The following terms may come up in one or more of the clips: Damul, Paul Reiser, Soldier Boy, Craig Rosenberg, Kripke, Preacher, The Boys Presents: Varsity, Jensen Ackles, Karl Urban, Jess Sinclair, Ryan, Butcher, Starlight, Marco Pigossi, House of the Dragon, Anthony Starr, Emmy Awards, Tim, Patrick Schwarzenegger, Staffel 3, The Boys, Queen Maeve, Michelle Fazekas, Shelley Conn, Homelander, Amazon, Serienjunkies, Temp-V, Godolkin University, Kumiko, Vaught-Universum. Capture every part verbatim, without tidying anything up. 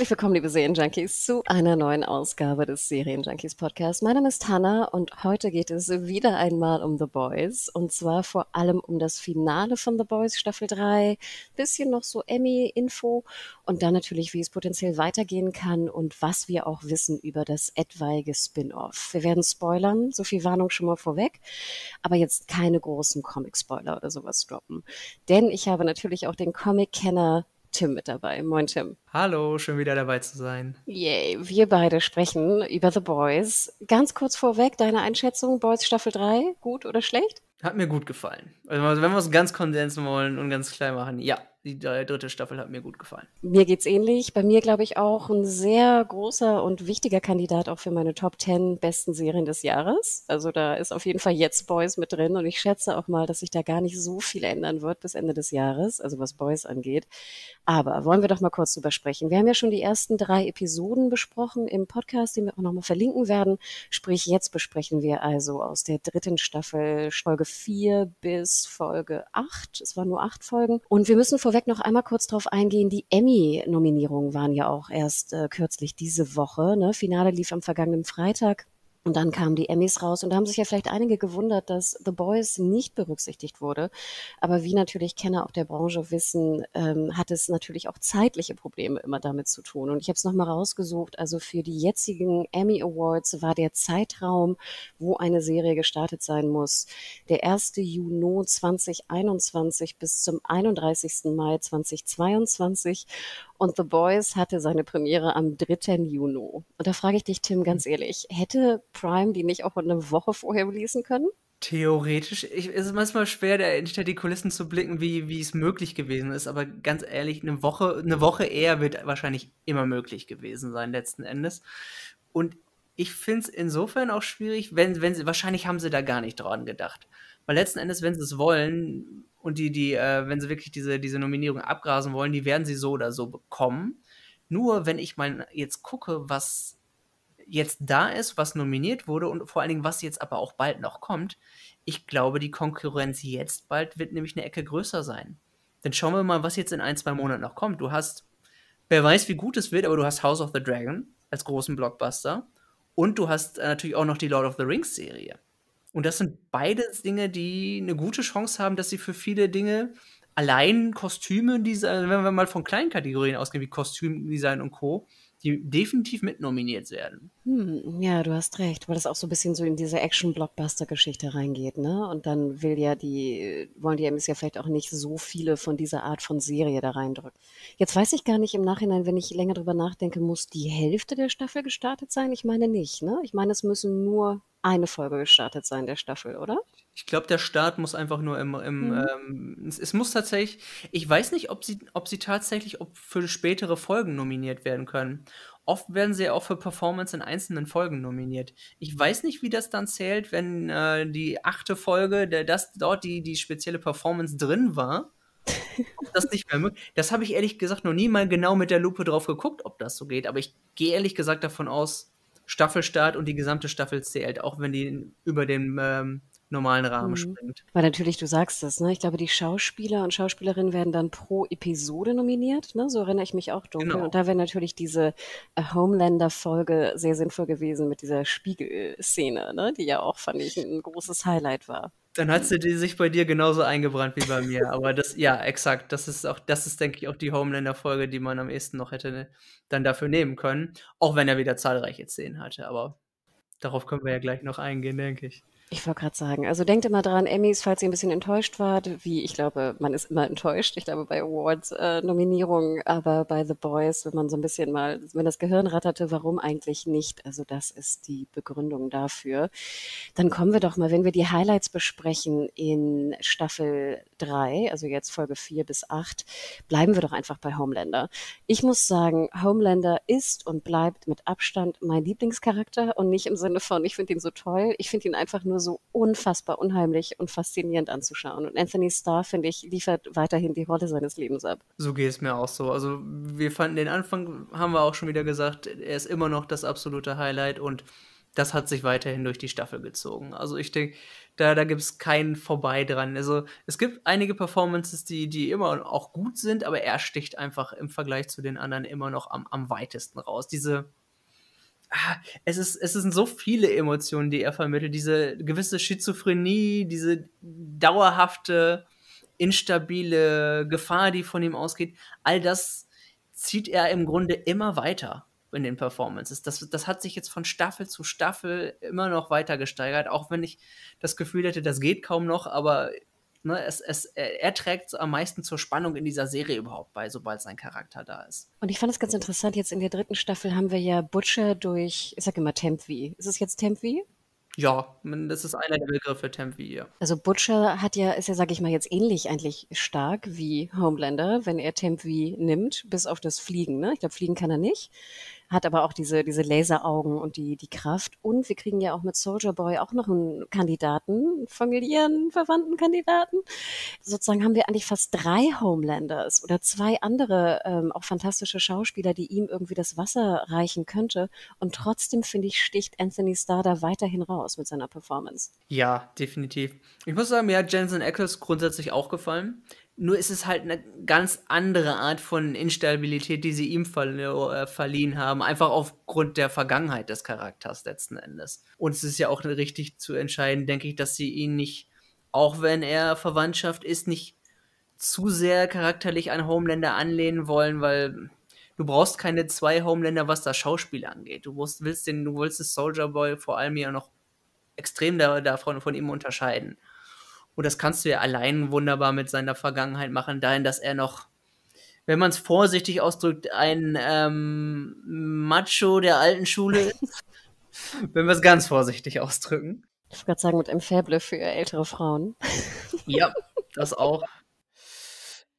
Herzlich willkommen, liebe Serienjunkies, zu einer neuen Ausgabe des Serienjunkies Podcasts. Mein Name ist Hannah und heute geht es wieder einmal um The Boys und zwar vor allem um das Finale von The Boys, Staffel drei, bisschen noch so Emmy-Info und dann natürlich, wie es potenziell weitergehen kann und was wir auch wissen über das etwaige Spin-Off. Wir werden spoilern, so viel Warnung schon mal vorweg, aber jetzt keine großen Comic-Spoiler oder sowas droppen, denn ich habe natürlich auch den Comic-Kenner Tim mit dabei. Moin, Tim. Hallo, schön wieder dabei zu sein. Yay, wir beide sprechen über The Boys. Ganz kurz vorweg, deine Einschätzung, Boys Staffel drei, gut oder schlecht? Hat mir gut gefallen. Also wenn wir es ganz kondensieren wollen und ganz klein machen, ja, die dritte Staffel hat mir gut gefallen. Mir geht's ähnlich. Bei mir, glaube ich, auch ein sehr großer und wichtiger Kandidat auch für meine Top zehn besten Serien des Jahres. Also da ist auf jeden Fall jetzt Boys mit drin und ich schätze auch mal, dass sich da gar nicht so viel ändern wird bis Ende des Jahres, also was Boys angeht. Aber wollen wir doch mal kurz drüber sprechen. Wir haben ja schon die ersten drei Episoden besprochen im Podcast, den wir auch nochmal verlinken werden. Sprich, jetzt besprechen wir also aus der dritten Staffel Folge vier bis Folge acht. Es waren nur acht Folgen. Und wir müssen vorweg noch einmal kurz drauf eingehen. Die Emmy-Nominierungen waren ja auch erst äh, kürzlich diese Woche. Ne? Finale lief am vergangenen Freitag. Und dann kamen die Emmys raus und da haben sich ja vielleicht einige gewundert, dass The Boys nicht berücksichtigt wurde. Aber wie natürlich Kenner auch der Branche wissen, ähm, hat es natürlich auch zeitliche Probleme immer damit zu tun. Und ich habe es nochmal rausgesucht, also für die jetzigen Emmy Awards war der Zeitraum, wo eine Serie gestartet sein muss, der ersten Juni zweitausendeinundzwanzig bis zum einunddreißigsten Mai zweitausendzweiundzwanzig. Und The Boys hatte seine Premiere am dritten Juni. Und da frage ich dich, Tim, ganz ehrlich, hätte Prime die nicht auch eine Woche vorher releasen können? Theoretisch. Ich, es ist manchmal schwer, da hinter die Kulissen zu blicken, wie, wie es möglich gewesen ist. Aber ganz ehrlich, eine Woche, eine Woche eher wird wahrscheinlich immer möglich gewesen sein, letzten Endes. Und ich finde es insofern auch schwierig, wenn, wenn sie, wahrscheinlich haben sie da gar nicht dran gedacht. Weil letzten Endes, wenn sie es wollen und die, die, äh, wenn sie wirklich diese, diese Nominierung abgrasen wollen, die werden sie so oder so bekommen. Nur wenn ich mal jetzt gucke, was jetzt da ist, was nominiert wurde und vor allen Dingen, was jetzt aber auch bald noch kommt, ich glaube, die Konkurrenz jetzt bald wird nämlich eine Ecke größer sein. Dann schauen wir mal, was jetzt in ein, zwei Monaten noch kommt. Du hast, wer weiß, wie gut es wird, aber du hast House of the Dragon als großen Blockbuster und du hast natürlich auch noch die Lord of the Rings Serie. Und das sind beide Dinge, die eine gute Chance haben, dass sie für viele Dinge, allein Kostüme, diese, wenn wir mal von kleinen Kategorien ausgehen, wie Kostümdesign und Co., die definitiv mitnominiert werden. Hm, ja, du hast recht, weil das auch so ein bisschen so in diese Action-Blockbuster-Geschichte reingeht, ne? Und dann will ja die, wollen die Emmys ja vielleicht auch nicht so viele von dieser Art von Serie da reindrücken. Jetzt weiß ich gar nicht im Nachhinein, wenn ich länger drüber nachdenke, muss die Hälfte der Staffel gestartet sein? Ich meine nicht, ne? Ich meine, es müssen nur eine Folge gestartet sein, der Staffel, oder? Ich glaube, der Start muss einfach nur im, im mhm. ähm, es, es muss tatsächlich, ich weiß nicht, ob sie, ob sie tatsächlich ob für spätere Folgen nominiert werden können. Oft werden sie ja auch für Performance in einzelnen Folgen nominiert. Ich weiß nicht, wie das dann zählt, wenn äh, die achte Folge, der, das dort die, die spezielle Performance drin war, ob das nicht mehr möglich ist. Das habe ich ehrlich gesagt noch nie mal genau mit der Lupe drauf geguckt, ob das so geht, aber ich gehe ehrlich gesagt davon aus, Staffelstart und die gesamte Staffel zählt, auch wenn die über den ähm, normalen Rahmen mhm. springt. Weil natürlich, du sagst das, ne? Ich glaube, die Schauspieler und Schauspielerinnen werden dann pro Episode nominiert, ne? So erinnere ich mich auch dunkel. Genau. Und da wäre natürlich diese äh, Homelander-Folge sehr sinnvoll gewesen mit dieser Spiegelszene, ne? Die ja auch, fand ich, ein großes Highlight war. Dann hat sie die sich bei dir genauso eingebrannt wie bei mir. Aber das, ja, exakt. Das ist auch, das ist, denke ich, auch die Homelander-Folge, die man am ehesten noch hätte dann dafür nehmen können. Auch wenn er wieder zahlreiche Szenen hatte. Aber darauf können wir ja gleich noch eingehen, denke ich. Ich wollte gerade sagen, also denkt immer dran, Emmys, falls ihr ein bisschen enttäuscht wart, wie ich glaube, man ist immer enttäuscht, ich glaube bei Awards-Nominierungen, äh, aber bei The Boys, wenn man so ein bisschen mal, wenn das Gehirn ratterte, warum eigentlich nicht, also das ist die Begründung dafür. Dann kommen wir doch mal, wenn wir die Highlights besprechen in Staffel drei, also jetzt Folge vier bis acht, bleiben wir doch einfach bei Homelander. Ich muss sagen, Homelander ist und bleibt mit Abstand mein Lieblingscharakter und nicht im Sinne von, ich finde ihn so toll, ich finde ihn einfach nur so unfassbar unheimlich und faszinierend anzuschauen. Und Anthony Starr, finde ich, liefert weiterhin die Rolle seines Lebens ab. So geht es mir auch so. Also wir fanden den Anfang, haben wir auch schon wieder gesagt, er ist immer noch das absolute Highlight und das hat sich weiterhin durch die Staffel gezogen. Also ich denke, da, da gibt es keinen vorbei dran. Also es gibt einige Performances, die, die immer auch gut sind, aber er sticht einfach im Vergleich zu den anderen immer noch am, am weitesten raus. Diese, ah, es ist, es sind so viele Emotionen, die er vermittelt. Diese gewisse Schizophrenie, diese dauerhafte, instabile Gefahr, die von ihm ausgeht, all das zieht er im Grunde immer weiter in den Performances. Das, das hat sich jetzt von Staffel zu Staffel immer noch weiter gesteigert, auch wenn ich das Gefühl hätte, das geht kaum noch, aber ne, es, es, er, er trägt am meisten zur Spannung in dieser Serie überhaupt bei, sobald sein Charakter da ist. Und ich fand es ganz interessant, jetzt in der dritten Staffel haben wir ja Butcher durch, ich sag immer Temp-V. Ist es jetzt Temp-V? Ja, das ist einer der Begriffe, Temp-V, ja. Also Butcher hat ja, ist ja, sage ich mal, jetzt ähnlich eigentlich stark wie Homelander, wenn er Temp-V nimmt, bis auf das Fliegen. Ne? Ich glaube, Fliegen kann er nicht. Hat aber auch diese, diese Laseraugen und die, die Kraft. Und wir kriegen ja auch mit Soldier Boy auch noch einen Kandidaten, familiären, verwandten Kandidaten. Sozusagen haben wir eigentlich fast drei Homelanders oder zwei andere, ähm, auch fantastische Schauspieler, die ihm irgendwie das Wasser reichen könnte. Und trotzdem, finde ich, sticht Anthony Starr da weiterhin raus mit seiner Performance. Ja, definitiv. Ich muss sagen, mir hat Jensen Ackles grundsätzlich auch gefallen. Nur ist es halt eine ganz andere Art von Instabilität, die sie ihm verli- äh, verliehen haben. Einfach aufgrund der Vergangenheit des Charakters letzten Endes. Und es ist ja auch richtig zu entscheiden, denke ich, dass sie ihn nicht, auch wenn er Verwandtschaft ist, nicht zu sehr charakterlich an Homelander anlehnen wollen, weil du brauchst keine zwei Homelander, was das Schauspiel angeht. Du musst, willst den, du willst das Soldier Boy vor allem ja noch extrem da, davon von ihm unterscheiden. Und das kannst du ja allein wunderbar mit seiner Vergangenheit machen, dahin, dass er noch, wenn man es vorsichtig ausdrückt, ein ähm, Macho der alten Schule ist. Wenn wir es ganz vorsichtig ausdrücken. Ich wollte gerade sagen, mit einem Faible für ältere Frauen. Ja, das auch.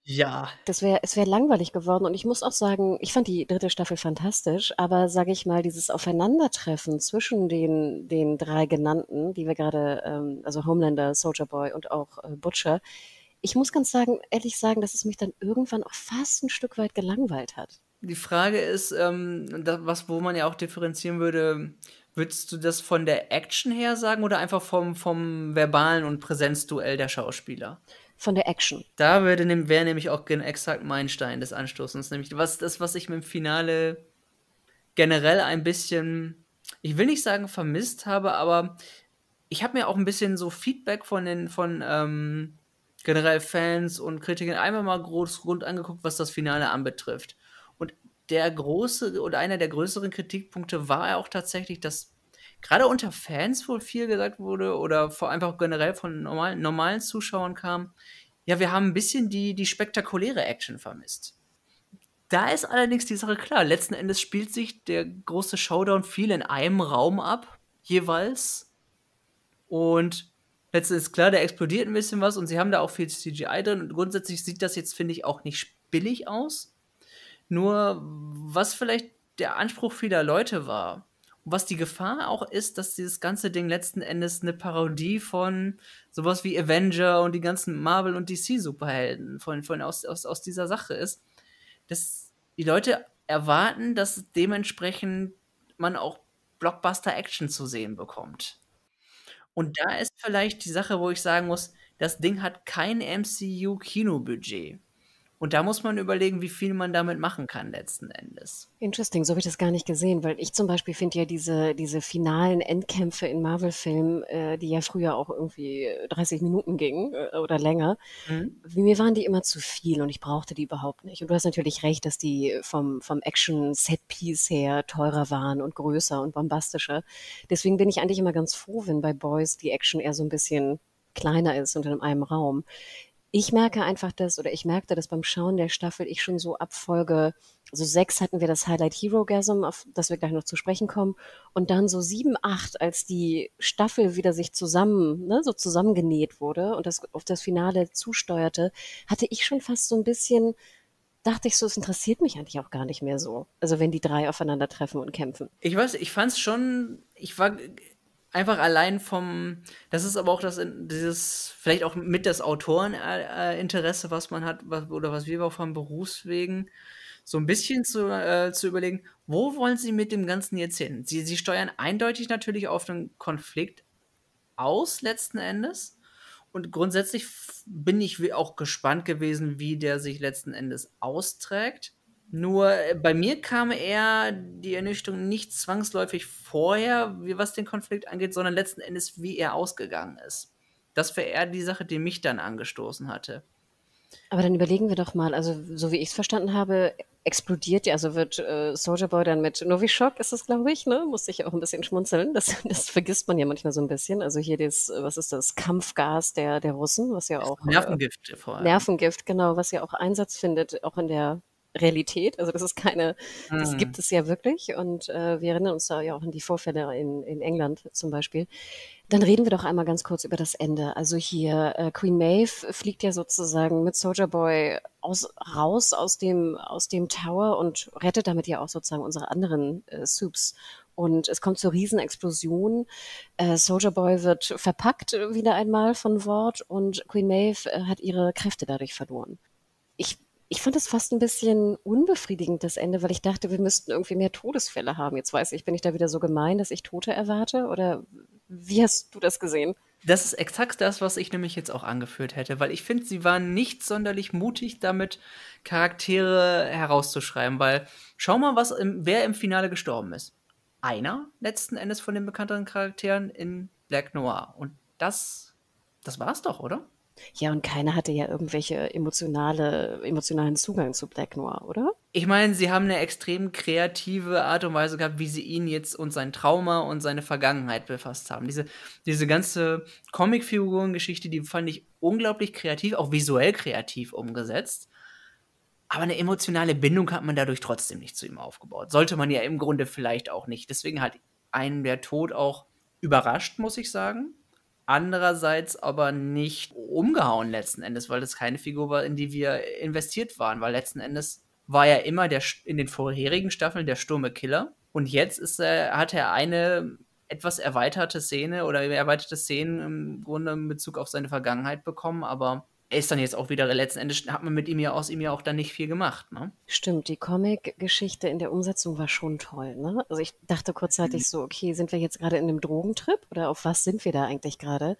Ja. Das wäre, es wäre langweilig geworden und ich muss auch sagen, ich fand die dritte Staffel fantastisch, aber sage ich mal, dieses Aufeinandertreffen zwischen den, den drei genannten, die wir gerade, ähm, also Homelander, Soldier Boy und auch äh, Butcher, ich muss ganz sagen, ehrlich sagen, dass es mich dann irgendwann auch fast ein Stück weit gelangweilt hat. Die Frage ist, ähm, das, was, wo man ja auch differenzieren würde, würdest du das von der Action her sagen oder einfach vom, vom verbalen und Präsenzduell der Schauspieler? Von der Action. Da wäre nämlich auch exakt mein Stein des Anstoßens. Nämlich was, das, was ich mit dem Finale generell ein bisschen, ich will nicht sagen vermisst habe, aber ich habe mir auch ein bisschen so Feedback von den von ähm, generell Fans und Kritikern einmal mal groß rund angeguckt, was das Finale anbetrifft. Und der große oder einer der größeren Kritikpunkte war ja auch tatsächlich, dass gerade unter Fans wohl viel gesagt wurde oder vor allem auch generell von normalen, normalen Zuschauern kam, ja, wir haben ein bisschen die, die spektakuläre Action vermisst. Da ist allerdings die Sache klar. Letzten Endes spielt sich der große Showdown viel in einem Raum ab, jeweils. Und letztens ist klar, da explodiert ein bisschen was und sie haben da auch viel C G I drin. Und grundsätzlich sieht das jetzt, finde ich, auch nicht billig aus. Nur, was vielleicht der Anspruch vieler Leute war, was die Gefahr auch ist, dass dieses ganze Ding letzten Endes eine Parodie von sowas wie Avenger und die ganzen Marvel- und D C-Superhelden von, von aus, aus, aus dieser Sache ist, dass die Leute erwarten, dass dementsprechend man auch Blockbuster-Action zu sehen bekommt. Und da ist vielleicht die Sache, wo ich sagen muss, das Ding hat kein M C U-Kinobudget. Und da muss man überlegen, wie viel man damit machen kann letzten Endes. Interesting, so habe ich das gar nicht gesehen, weil ich zum Beispiel finde ja diese, diese finalen Endkämpfe in Marvel-Filmen, äh, die ja früher auch irgendwie dreißig Minuten gingen äh, oder länger, mhm. mir waren die immer zu viel und ich brauchte die überhaupt nicht. Und du hast natürlich recht, dass die vom, vom Action-Set-Piece her teurer waren und größer und bombastischer. Deswegen bin ich eigentlich immer ganz froh, wenn bei Boys die Action eher so ein bisschen kleiner ist und in einem Raum. Ich merke einfach das, oder ich merkte das beim Schauen der Staffel, ich schon so ab Folge, so sechs hatten wir das Highlight Herogasm, auf das wir gleich noch zu sprechen kommen, und dann so sieben, acht, als die Staffel wieder sich zusammen, ne, so zusammengenäht wurde und das auf das Finale zusteuerte, hatte ich schon fast so ein bisschen, dachte ich so, es interessiert mich eigentlich auch gar nicht mehr so. Also wenn die drei aufeinandertreffen und kämpfen. Ich weiß, ich fand's schon, ich war einfach allein vom, das ist aber auch das, dieses, vielleicht auch mit das Autoreninteresse, äh, was man hat, was, oder was wir auch vom Berufswegen, so ein bisschen zu, äh, zu überlegen, wo wollen sie mit dem Ganzen jetzt hin? Sie, sie steuern eindeutig natürlich auf einen Konflikt aus, letzten Endes. Und grundsätzlich bin ich auch gespannt gewesen, wie der sich letzten Endes austrägt. Nur bei mir kam eher die Ernüchterung nicht zwangsläufig vorher, was den Konflikt angeht, sondern letzten Endes, wie er ausgegangen ist. Das war eher die Sache, die mich dann angestoßen hatte. Aber dann überlegen wir doch mal, also so wie ich es verstanden habe, explodiert ja, also wird äh, Soldier Boy dann mit Novichok, ist das, glaube ich, ne? Musste ich auch ein bisschen schmunzeln, das, das vergisst man ja manchmal so ein bisschen, also hier das, was ist das, Kampfgas der, der Russen, was ja auch... Nervengift äh, vor allem. Nervengift, genau, was ja auch Einsatz findet, auch in der Realität, also das ist keine, mhm. das gibt es ja wirklich und äh, wir erinnern uns da ja auch an die Vorfälle in, in England zum Beispiel. Dann reden wir doch einmal ganz kurz über das Ende. Also hier, äh, Queen Maeve fliegt ja sozusagen mit Soldier Boy aus, raus aus dem, aus dem Tower und rettet damit ja auch sozusagen unsere anderen äh, Supes. Und es kommt zur Riesenexplosion. Äh, Soldier Boy wird verpackt wieder einmal von Vaught und Queen Maeve äh, hat ihre Kräfte dadurch verloren. Ich Ich fand das fast ein bisschen unbefriedigend, das Ende, weil ich dachte, wir müssten irgendwie mehr Todesfälle haben. Jetzt weiß ich, bin ich da wieder so gemein, dass ich Tote erwarte? Oder wie hast du das gesehen? Das ist exakt das, was ich nämlich jetzt auch angeführt hätte, weil ich finde, sie waren nicht sonderlich mutig, damit Charaktere herauszuschreiben, weil schau mal, was im, wer im Finale gestorben ist. Einer letzten Endes von den bekannteren Charakteren in Black Noir. Und das, das war's doch, oder? Ja, und keiner hatte ja irgendwelche emotionale, emotionalen Zugang zu Black Noir, oder? Ich meine, sie haben eine extrem kreative Art und Weise gehabt, wie sie ihn jetzt und sein Trauma und seine Vergangenheit befasst haben. Diese, diese ganze Comicfiguren-Geschichte, die fand ich unglaublich kreativ, auch visuell kreativ umgesetzt. Aber eine emotionale Bindung hat man dadurch trotzdem nicht zu ihm aufgebaut. Sollte man ja im Grunde vielleicht auch nicht. Deswegen hat einen der Tod auch überrascht, muss ich sagen. Andererseits aber nicht umgehauen letzten Endes, weil das keine Figur war, in die wir investiert waren. Weil letzten Endes war ja immer der, in den vorherigen Staffeln der stumme Killer. Und jetzt ist er, hat er eine etwas erweiterte Szene oder erweiterte Szenen im Grunde in Bezug auf seine Vergangenheit bekommen. Aber er ist dann jetzt auch wieder, letzten Endes hat man mit ihm ja aus ihm ja auch dann nicht viel gemacht. Ne? Stimmt, die Comic-Geschichte in der Umsetzung war schon toll. Ne? Also ich dachte kurzzeitig so, okay, sind wir jetzt gerade in einem Drogentrip oder auf was sind wir da eigentlich gerade?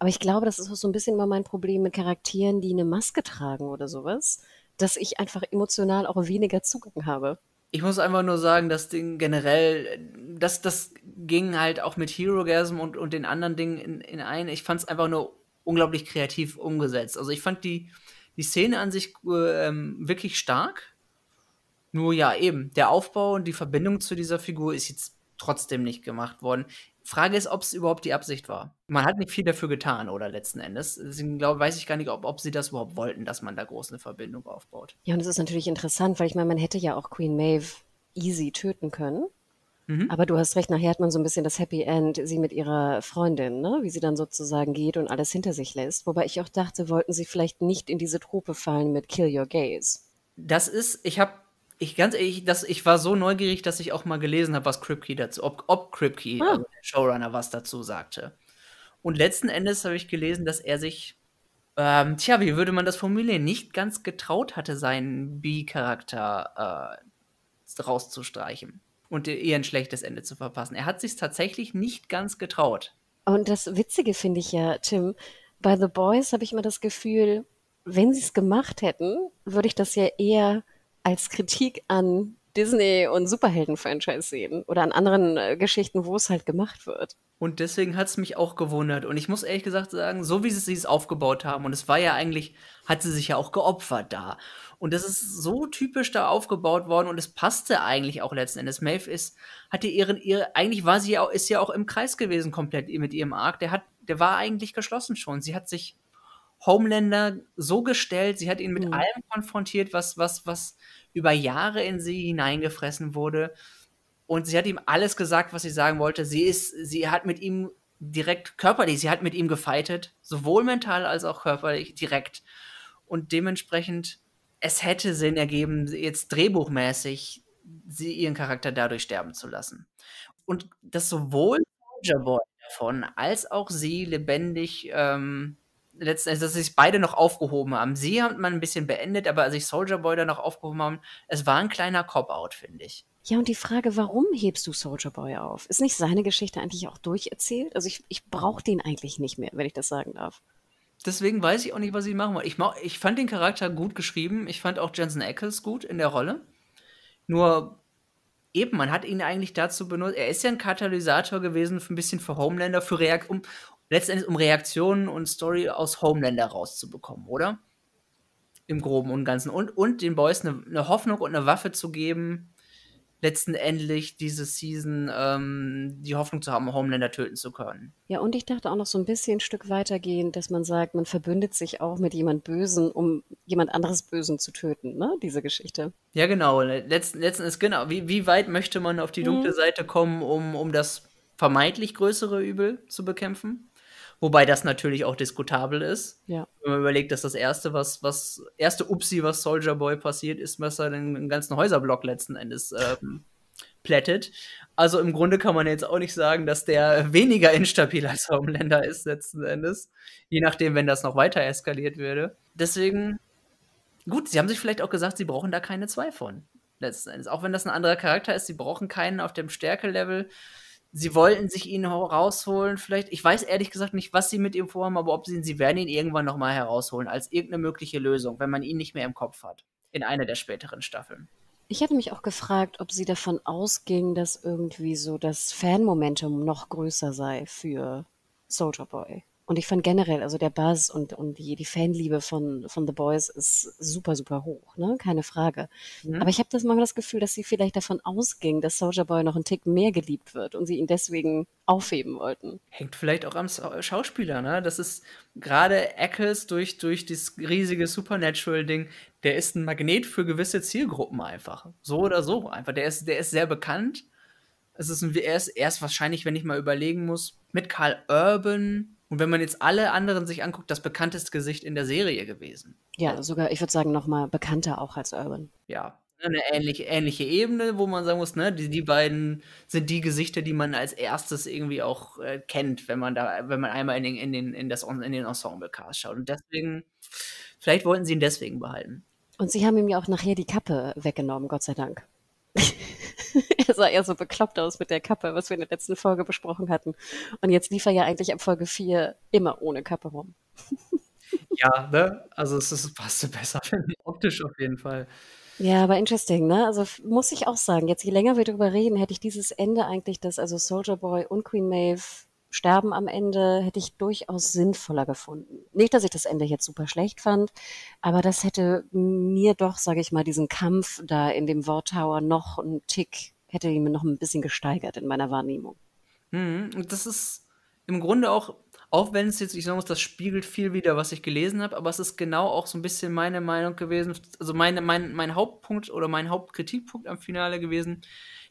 Aber ich glaube, das ist auch so ein bisschen immer mein Problem mit Charakteren, die eine Maske tragen oder sowas, dass ich einfach emotional auch weniger Zugang habe. Ich muss einfach nur sagen, das Ding generell, das, das ging halt auch mit Herogasm und, und den anderen Dingen in, in ein. Ich fand es einfach nur unglaublich kreativ umgesetzt. Also ich fand die, die Szene an sich ähm, wirklich stark. Nur ja, eben, der Aufbau und die Verbindung zu dieser Figur ist jetzt trotzdem nicht gemacht worden. Frage ist, ob es überhaupt die Absicht war. Man hat nicht viel dafür getan, oder letzten Endes. Deswegen glaub, weiß ich gar nicht, ob, ob sie das überhaupt wollten, dass man da groß eine Verbindung aufbaut. Ja, und das ist natürlich interessant, weil ich meine, man hätte ja auch Queen Maeve easy töten können. Mhm. Aber du hast recht, nachher hat man so ein bisschen das Happy End, sie mit ihrer Freundin, ne? Wie sie dann sozusagen geht und alles hinter sich lässt. Wobei ich auch dachte, wollten sie vielleicht nicht in diese Trope fallen mit Kill Your Gays. Das ist, ich habe, ich ganz ehrlich, das, ich war so neugierig, dass ich auch mal gelesen habe, was Kripke dazu, ob, ob Kripke, ah. also der Showrunner, was dazu sagte. Und letzten Endes habe ich gelesen, dass er sich, ähm, tja, wie würde man das formulieren, nicht ganz getraut hatte, seinen Bi-Charakter äh, rauszustreichen. Und ihr ein schlechtes Ende zu verpassen. Er hat sich tatsächlich nicht ganz getraut. Und das Witzige finde ich ja, Tim, bei The Boys habe ich immer das Gefühl, wenn sie es gemacht hätten, würde ich das ja eher als Kritik an Disney und Superhelden-Franchise sehen. Oder an anderen äh, Geschichten, wo es halt gemacht wird. Und deswegen hat es mich auch gewundert. Und ich muss ehrlich gesagt sagen, so wie sie es aufgebaut haben, und es war ja eigentlich, hat sie sich ja auch geopfert da. Und das ist so typisch da aufgebaut worden und es passte eigentlich auch letzten Endes. Maeve ist, hatte ihren, ihre, eigentlich war sie ja auch, ist ja auch im Kreis gewesen komplett mit ihrem Arc. Der hat, der war eigentlich geschlossen schon. Sie hat sich Homelander so gestellt, sie hat ihn mit mhm. allem konfrontiert, was, was, was über Jahre in sie hineingefressen wurde. Und sie hat ihm alles gesagt, was sie sagen wollte. Sie ist, sie hat mit ihm direkt körperlich, sie hat mit ihm gefightet, sowohl mental als auch körperlich direkt. Und dementsprechend es hätte Sinn ergeben, jetzt drehbuchmäßig sie ihren Charakter dadurch sterben zu lassen. Und dass sowohl Soldier Boy davon, als auch sie lebendig, ähm, letzten Endes, dass sich beide noch aufgehoben haben. Sie hat man ein bisschen beendet, aber als ich Soldier Boy da noch aufgehoben haben, es war ein kleiner Cop-Out, finde ich. Ja, und die Frage, warum hebst du Soldier Boy auf? Ist nicht seine Geschichte eigentlich auch durcherzählt? Also ich, ich brauche den eigentlich nicht mehr, wenn ich das sagen darf. Deswegen weiß ich auch nicht, was ich machen wollte. Ich, ich fand den Charakter gut geschrieben. Ich fand auch Jensen Ackles gut in der Rolle. Nur eben, man hat ihn eigentlich dazu benutzt. Er ist ja ein Katalysator gewesen für ein bisschen für Homelander, für Reak- um, letztendlich um Reaktionen und Story aus Homelander rauszubekommen, oder? Im Groben und Ganzen. Und, und den Boys eine, eine Hoffnung und eine Waffe zu geben, letztendlich diese Season ähm, die Hoffnung zu haben, Homelander töten zu können. Ja, und ich dachte auch noch so ein bisschen ein Stück weitergehend, dass man sagt, man verbündet sich auch mit jemand Bösen, um jemand anderes Bösen zu töten, ne, diese Geschichte. Ja, genau. Letzten, letzten ist genau. Wie, wie weit möchte man auf die dunkle mhm. Seite kommen, um, um das vermeintlich größere Übel zu bekämpfen? Wobei das natürlich auch diskutabel ist. Ja. Wenn man überlegt, dass das erste, was, was, erste Upsi, was Soldier Boy passiert, ist, dass er den ganzen Häuserblock letzten Endes äh, plättet. Also im Grunde kann man jetzt auch nicht sagen, dass der weniger instabil als Homelander ist, letzten Endes. Je nachdem, wenn das noch weiter eskaliert würde. Deswegen, gut, sie haben sich vielleicht auch gesagt, sie brauchen da keine zwei von. Letzten Endes. Auch wenn das ein anderer Charakter ist, sie brauchen keinen auf dem Stärke-Level. Sie wollten sich ihn rausholen, vielleicht. Ich weiß ehrlich gesagt nicht, was sie mit ihm vorhaben, aber ob sie, sie werden ihn irgendwann nochmal herausholen, als irgendeine mögliche Lösung, wenn man ihn nicht mehr im Kopf hat, in einer der späteren Staffeln. Ich hatte mich auch gefragt, ob sie davon ausging, dass irgendwie so das Fan-Momentum noch größer sei für Soldier Boy. Und ich fand generell, also der Buzz und, und die, die Fanliebe von, von The Boys ist super, super hoch, ne? Keine Frage. Mhm. Aber ich habe das manchmal das Gefühl, dass sie vielleicht davon ausging, dass Soldier Boy noch einen Tick mehr geliebt wird und sie ihn deswegen aufheben wollten. Hängt vielleicht auch am Schauspieler, ne? Das ist gerade Ackles durch, durch das riesige Supernatural-Ding, der ist ein Magnet für gewisse Zielgruppen einfach. So oder so einfach. Der ist, der ist sehr bekannt. Es ist ein, er ist, er ist wahrscheinlich, wenn ich mal überlegen muss, mit Karl Urban. Und wenn man jetzt alle anderen sich anguckt, das bekannteste Gesicht in der Serie gewesen. Ja, sogar, ich würde sagen, noch mal bekannter auch als Urban. Ja, eine ähnliche, ähnliche Ebene, wo man sagen muss, ne, die, die beiden sind die Gesichter, die man als erstes irgendwie auch äh, kennt, wenn man da, wenn man einmal in den, in den, in das, in den Ensemble-Cast schaut. Und deswegen, vielleicht wollten sie ihn deswegen behalten. Und sie haben ihm ja auch nachher die Kappe weggenommen, Gott sei Dank. Er sah eher so bekloppt aus mit der Kappe, was wir in der letzten Folge besprochen hatten. Und jetzt lief er ja eigentlich ab Folge vier immer ohne Kappe rum. Ja, ne? Also es ist, passte besser, finde ich. Optisch auf jeden Fall. Ja, aber interesting, ne? Also muss ich auch sagen, jetzt je länger wir drüber reden, hätte ich dieses Ende eigentlich, dass also Soldier Boy und Queen Maeve sterben am Ende, hätte ich durchaus sinnvoller gefunden. Nicht, dass ich das Ende jetzt super schlecht fand, aber das hätte mir doch, sage ich mal, diesen Kampf da in dem Vaught Tower noch einen Tick, hätte ihn noch ein bisschen gesteigert in meiner Wahrnehmung. Hm, und das ist im Grunde auch, auch wenn es jetzt, ich sage mal, das spiegelt viel wieder, was ich gelesen habe, aber es ist genau auch so ein bisschen meine Meinung gewesen, also meine, mein, mein Hauptpunkt oder mein Hauptkritikpunkt am Finale gewesen,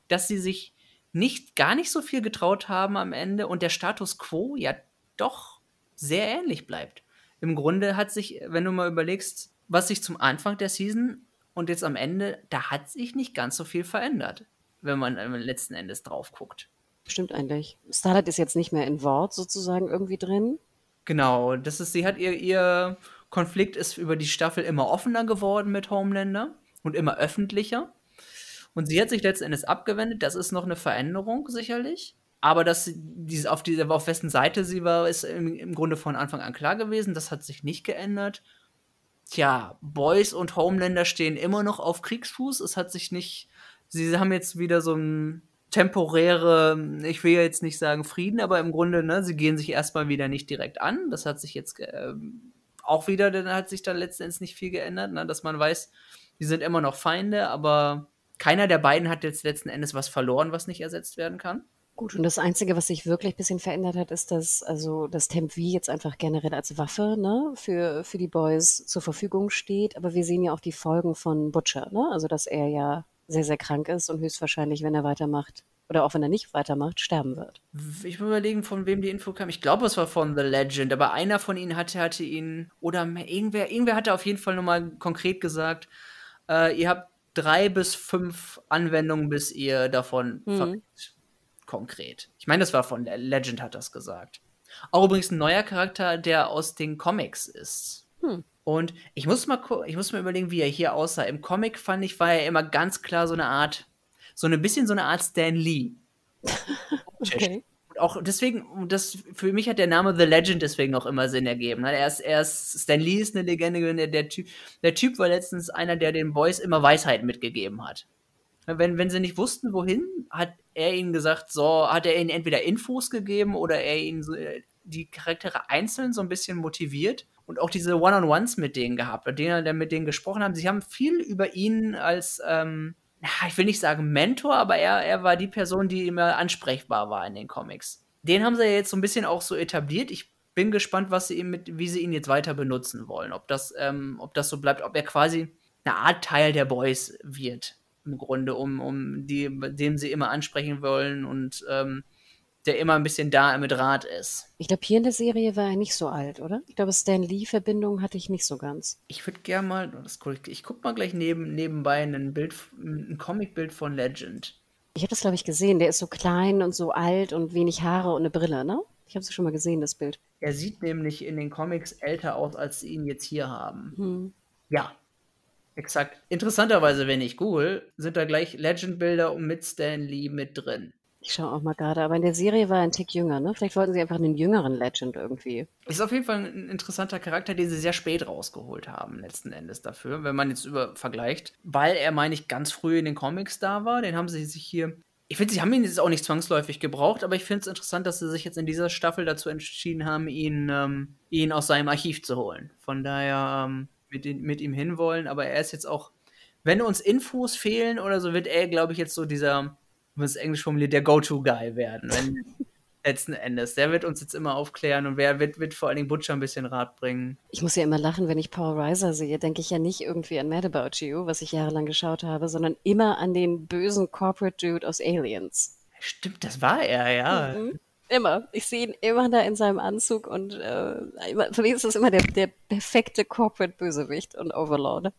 dass sie sich nicht, gar nicht so viel getraut haben am Ende und der Status Quo ja doch sehr ähnlich bleibt. Im Grunde hat sich, wenn du mal überlegst, was sich zum Anfang der Season und jetzt am Ende, da hat sich nicht ganz so viel verändert, wenn man letzten Endes drauf guckt. Stimmt eigentlich. Starlight ist jetzt nicht mehr in Vaught sozusagen irgendwie drin. Genau, das ist, sie hat ihr, ihr Konflikt ist über die Staffel immer offener geworden mit Homelander und immer öffentlicher. Und sie hat sich letzten Endes abgewendet. Das ist noch eine Veränderung, sicherlich. Aber dass sie auf, die, auf wessen Seite sie war, ist im, im Grunde von Anfang an klar gewesen. Das hat sich nicht geändert. Tja, Boys und Homelander stehen immer noch auf Kriegsfuß. Es hat sich nicht. Sie haben jetzt wieder so ein temporäre, ich will jetzt nicht sagen Frieden, aber im Grunde, ne, sie gehen sich erstmal wieder nicht direkt an. Das hat sich jetzt äh, auch wieder, dann hat sich dann letzten Endes nicht viel geändert, ne? Dass man weiß, die sind immer noch Feinde, aber keiner der beiden hat jetzt letzten Endes was verloren, was nicht ersetzt werden kann. Gut, und das Einzige, was sich wirklich ein bisschen verändert hat, ist, dass also das Temp-V jetzt einfach generell als Waffe, ne, für, für die Boys zur Verfügung steht. Aber wir sehen ja auch die Folgen von Butcher, ne? Also dass er ja sehr, sehr krank ist und höchstwahrscheinlich, wenn er weitermacht, oder auch wenn er nicht weitermacht, sterben wird. Ich muss überlegen, von wem die Info kam. Ich glaube, es war von The Legend, aber einer von ihnen hatte, hatte ihn, oder irgendwer, irgendwer hatte auf jeden Fall nochmal konkret gesagt, äh, ihr habt drei bis fünf Anwendungen, bis ihr davon mhm. verwendet. konkret. Ich meine, das war von Legend, hat das gesagt. Auch übrigens ein neuer Charakter, der aus den Comics ist. Hm. Und ich muss mal ich muss mal überlegen, wie er hier aussah. Im Comic, fand ich, war er immer ganz klar so eine Art, so ein bisschen so eine Art Stan Lee. Okay. Und auch deswegen, das, für mich hat der Name The Legend deswegen auch immer Sinn ergeben. Er ist, er ist, Stan Lee ist eine Legende, der, der, Typ, der Typ war letztens einer, der den Boys immer Weisheiten mitgegeben hat. Wenn, wenn sie nicht wussten, wohin, hat er ihnen gesagt, so, hat er ihnen entweder Infos gegeben oder er ihnen so, die Charaktere einzeln so ein bisschen motiviert und auch diese One-on-Ones mit denen gehabt, mit denen er mit denen gesprochen haben. Sie haben viel über ihn als, ähm, ich will nicht sagen Mentor, aber er, er war die Person, die immer ansprechbar war in den Comics. Den haben sie ja jetzt so ein bisschen auch so etabliert. Ich bin gespannt, was sie ihm mit, wie sie ihn jetzt weiter benutzen wollen. Ob das, ähm, ob das so bleibt, ob er quasi eine Art Teil der Boys wird. Im Grunde, um, um die, dem sie immer ansprechen wollen und ähm, der immer ein bisschen da mit Rat ist. Ich glaube, hier in der Serie war er nicht so alt, oder? Ich glaube, Stan Lee-Verbindung hatte ich nicht so ganz. Ich würde gerne mal, das guck ich, ich gucke mal gleich neben, nebenbei ein Bild, ein Comicbild von Legend. Ich habe das, glaube ich, gesehen. Der ist so klein und so alt und wenig Haare und eine Brille, ne? Ich habe es schon mal gesehen, das Bild. Er sieht nämlich in den Comics älter aus, als sie ihn jetzt hier haben. Hm. Ja. Exakt. Interessanterweise, wenn ich google, sind da gleich Legend-Bilder mit Stan Lee mit drin. Ich schaue auch mal gerade, aber in der Serie war er ein Tick jünger, ne? Vielleicht wollten sie einfach einen jüngeren Legend irgendwie. Ist auf jeden Fall ein interessanter Charakter, den sie sehr spät rausgeholt haben, letzten Endes dafür, wenn man jetzt über vergleicht. Weil er, meine ich, ganz früh in den Comics da war, den haben sie sich hier... Ich finde, sie haben ihn jetzt auch nicht zwangsläufig gebraucht, aber ich finde es interessant, dass sie sich jetzt in dieser Staffel dazu entschieden haben, ihn, ähm, ihn aus seinem Archiv zu holen. Von daher... Ähm Mit, mit ihm hinwollen, aber er ist jetzt auch, wenn uns Infos fehlen oder so, wird er, glaube ich, jetzt so dieser, wenn es Englisch formuliert, der Go-To-Guy werden, wenn, letzten Endes. Der wird uns jetzt immer aufklären und wer wird, wird vor allen Dingen Butcher ein bisschen Rat bringen. Ich muss ja immer lachen, wenn ich Paul Reiser sehe, denke ich ja nicht irgendwie an Mad About You, was ich jahrelang geschaut habe, sondern immer an den bösen Corporate Dude aus Aliens. Stimmt, das war er, ja. Mhm. Immer. Ich sehe ihn immer da in seinem Anzug und äh, immer, für mich ist das immer der, der perfekte Corporate-Bösewicht und Overlord.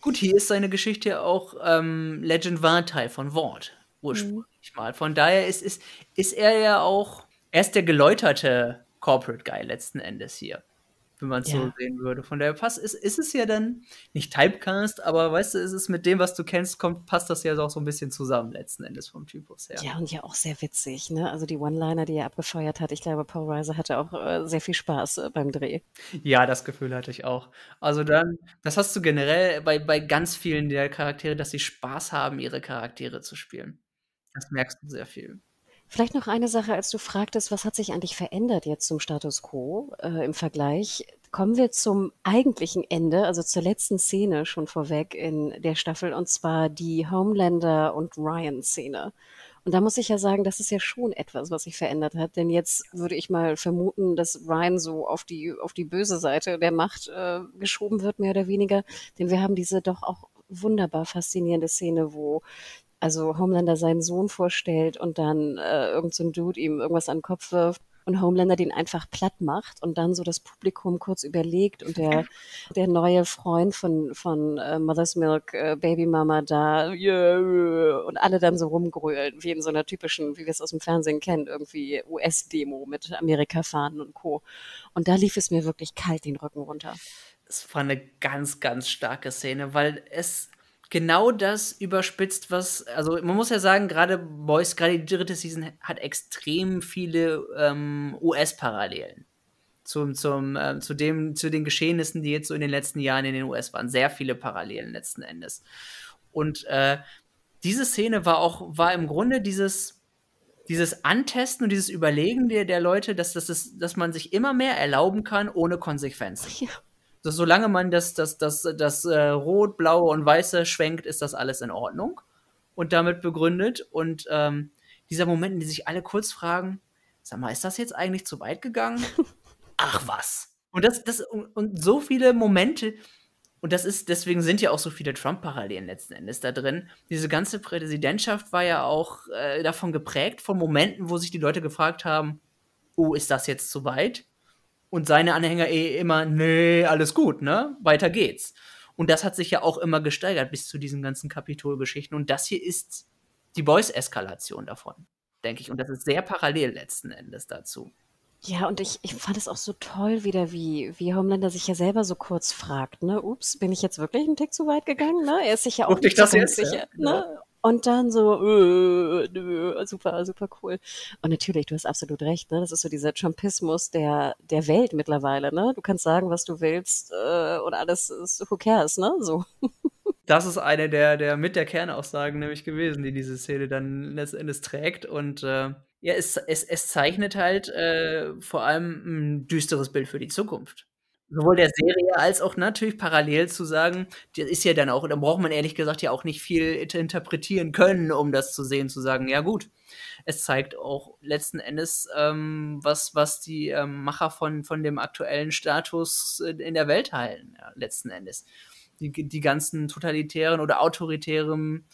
Gut, hier ist seine Geschichte ja auch ähm, Legend war Teil von Vaught, ursprünglich mhm. mal. Von daher ist, ist, ist er ja auch, er ist der geläuterte Corporate-Guy letzten Endes hier, wenn man es ja. so sehen würde. Von daher passt, ist, ist es ja dann nicht Typecast, aber weißt du, ist es mit dem, was du kennst, kommt, passt das ja auch so ein bisschen zusammen letzten Endes vom Typus her. Ja, und ja auch sehr witzig, ne? Also die One-Liner, die er abgefeuert hat, ich glaube, Paul Reiser hatte auch äh, sehr viel Spaß äh, beim Dreh. Ja, das Gefühl hatte ich auch. Also dann, das hast du generell bei, bei ganz vielen der Charaktere, dass sie Spaß haben, ihre Charaktere zu spielen. Das merkst du sehr viel. Vielleicht noch eine Sache, als du fragtest, was hat sich eigentlich verändert jetzt zum Status Quo äh, im Vergleich? Kommen wir zum eigentlichen Ende, also zur letzten Szene schon vorweg in der Staffel, und zwar die Homelander- und Ryan-Szene. Und da muss ich ja sagen, das ist ja schon etwas, was sich verändert hat, denn jetzt würde ich mal vermuten, dass Ryan so auf die, auf die böse Seite der Macht äh, geschoben wird, mehr oder weniger, denn wir haben diese doch auch wunderbar faszinierende Szene, wo also Homelander seinen Sohn vorstellt und dann äh, irgend so ein Dude ihm irgendwas an den Kopf wirft und Homelander den einfach platt macht und dann so das Publikum kurz überlegt und der, der neue Freund von, von äh, Mother's Milk, äh, Baby Mama da yeah, und alle dann so rumgrölen, wie in so einer typischen, wie wir es aus dem Fernsehen kennen, irgendwie U S-Demo mit Amerika-Fahnen und Co. Und da lief es mir wirklich kalt den Rücken runter. Es war eine ganz, ganz starke Szene, weil es genau das überspitzt, was, also man muss ja sagen, gerade Boys, gerade die dritte Season hat extrem viele ähm, U S-Parallelen zum, zum, äh, zu, dem, zu den Geschehnissen, die jetzt so in den letzten Jahren in den U S waren. Sehr viele Parallelen letzten Endes. Und äh, diese Szene war auch, war im Grunde dieses, dieses Antesten und dieses Überlegen der, der Leute, dass, dass, dass, dass man sich immer mehr erlauben kann, ohne Konsequenzen. Ja. Solange man das, das, das, das, das äh, Rot, Blaue und Weiße schwenkt, ist das alles in Ordnung und damit begründet. Und ähm, dieser Moment, in dem sich alle kurz fragen, sag mal, ist das jetzt eigentlich zu weit gegangen? Ach was. Und, das, das, und, und so viele Momente, und das ist, deswegen sind ja auch so viele Trump-Parallelen letzten Endes da drin. Diese ganze Präsidentschaft war ja auch äh, davon geprägt, von Momenten, wo sich die Leute gefragt haben, oh, ist das jetzt zu weit? Und seine Anhänger eh immer, nee, alles gut, ne? Weiter geht's. Und das hat sich ja auch immer gesteigert bis zu diesen ganzen Kapitol-Geschichten. Und das hier ist die Boys-Eskalation davon, denke ich. Und das ist sehr parallel letzten Endes dazu. Ja, und ich, ich fand es auch so toll wieder, wie, wie Homelander sich ja selber so kurz fragt, ne, ups, bin ich jetzt wirklich einen Tick zu weit gegangen, ne? Er ist sich ja auch nicht so ganz sicher, ne? Ja. Und dann so, äh, nö, super, super cool. Und natürlich, du hast absolut recht, ne? Das ist so dieser Trumpismus der, der Welt mittlerweile, ne? Du kannst sagen, was du willst, äh, und alles ist, who cares, ne? So. Das ist eine der, der mit der Kernaussagen nämlich gewesen, die diese Szene dann letzten Endes trägt. Und äh, ja, es, es, es zeichnet halt äh, vor allem ein düsteres Bild für die Zukunft. Sowohl der Serie als auch natürlich parallel zu sagen, das ist ja dann auch, da braucht man ehrlich gesagt ja auch nicht viel interpretieren können, um das zu sehen, zu sagen, ja gut. Es zeigt auch letzten Endes, ähm, was, was die ähm, Macher von, von dem aktuellen Status in der Welt halten, ja, letzten Endes. Die, die ganzen totalitären oder autoritären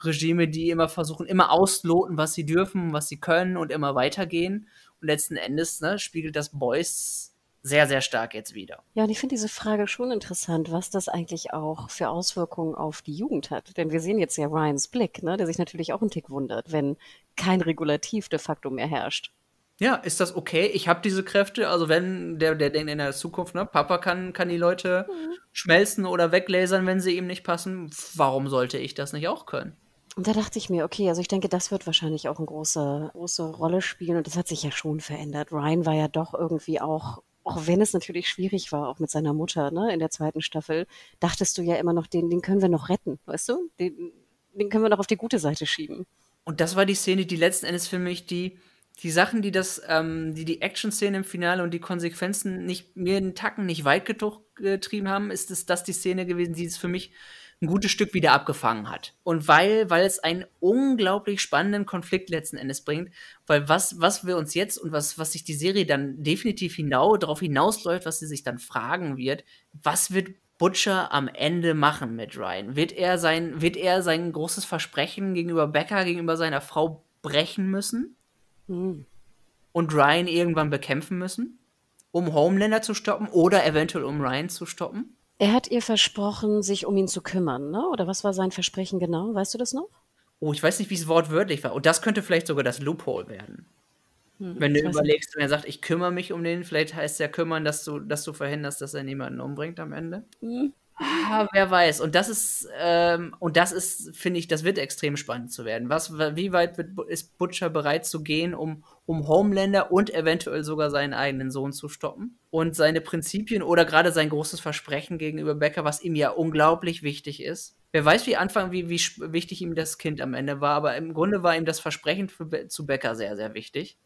Regime, die immer versuchen, immer ausloten, was sie dürfen, was sie können und immer weitergehen. Und letzten Endes, ne, spiegelt das Boys sehr, sehr stark jetzt wieder. Ja, und ich finde diese Frage schon interessant, was das eigentlich auch für Auswirkungen auf die Jugend hat. Denn wir sehen jetzt ja Ryans Blick, ne, der sich natürlich auch einen Tick wundert, wenn kein Regulativ de facto mehr herrscht. Ja, ist das okay? Ich habe diese Kräfte. Also wenn der, der denkt in der Zukunft, ne, Papa kann, kann die Leute mhm. schmelzen oder weglasern, wenn sie ihm nicht passen. Warum sollte ich das nicht auch können? Und da dachte ich mir, okay, also ich denke, das wird wahrscheinlich auch eine große, große Rolle spielen. Und das hat sich ja schon verändert. Ryan war ja doch irgendwie auch, auch wenn es natürlich schwierig war, auch mit seiner Mutter, ne, in der zweiten Staffel, dachtest du ja immer noch, den, den können wir noch retten, weißt du? Den, den können wir noch auf die gute Seite schieben. Und das war die Szene, die letzten Endes für mich die... Die Sachen, die das, ähm, die, die Action-Szene im Finale und die Konsequenzen nicht, mir einen Tacken nicht weit getrieben haben, ist es das die Szene gewesen, die es für mich ein gutes Stück wieder abgefangen hat. Und weil, weil es einen unglaublich spannenden Konflikt letzten Endes bringt, weil was, was wir uns jetzt und was, was sich die Serie dann definitiv hinaus, darauf hinausläuft, was sie sich dann fragen wird, was wird Butcher am Ende machen mit Ryan? Wird er sein, wird er sein großes Versprechen gegenüber Becker, gegenüber seiner Frau brechen müssen? Und Ryan irgendwann bekämpfen müssen, um Homelander zu stoppen oder eventuell um Ryan zu stoppen? Er hat ihr versprochen, sich um ihn zu kümmern, ne? Oder was war sein Versprechen genau? Weißt du das noch? Oh, ich weiß nicht, wie es wortwörtlich war. Und das könnte vielleicht sogar das Loophole werden. Hm, wenn du überlegst, wenn er sagt, ich kümmere mich um den, vielleicht heißt ja kümmern, dass du, dass du verhinderst, dass er niemanden umbringt am Ende. Hm. Ah, wer weiß. Und das ist, ähm, und das ist, finde ich, das wird extrem spannend zu werden. Was, wie weit wird, ist Butcher bereit zu gehen, um, um Homelander und eventuell sogar seinen eigenen Sohn zu stoppen? Und seine Prinzipien oder gerade sein großes Versprechen gegenüber Becker, was ihm ja unglaublich wichtig ist. Wer weiß, wie Anfang, wie, wie wichtig ihm das Kind am Ende war, aber im Grunde war ihm das Versprechen für Be- zu Becker sehr, sehr wichtig.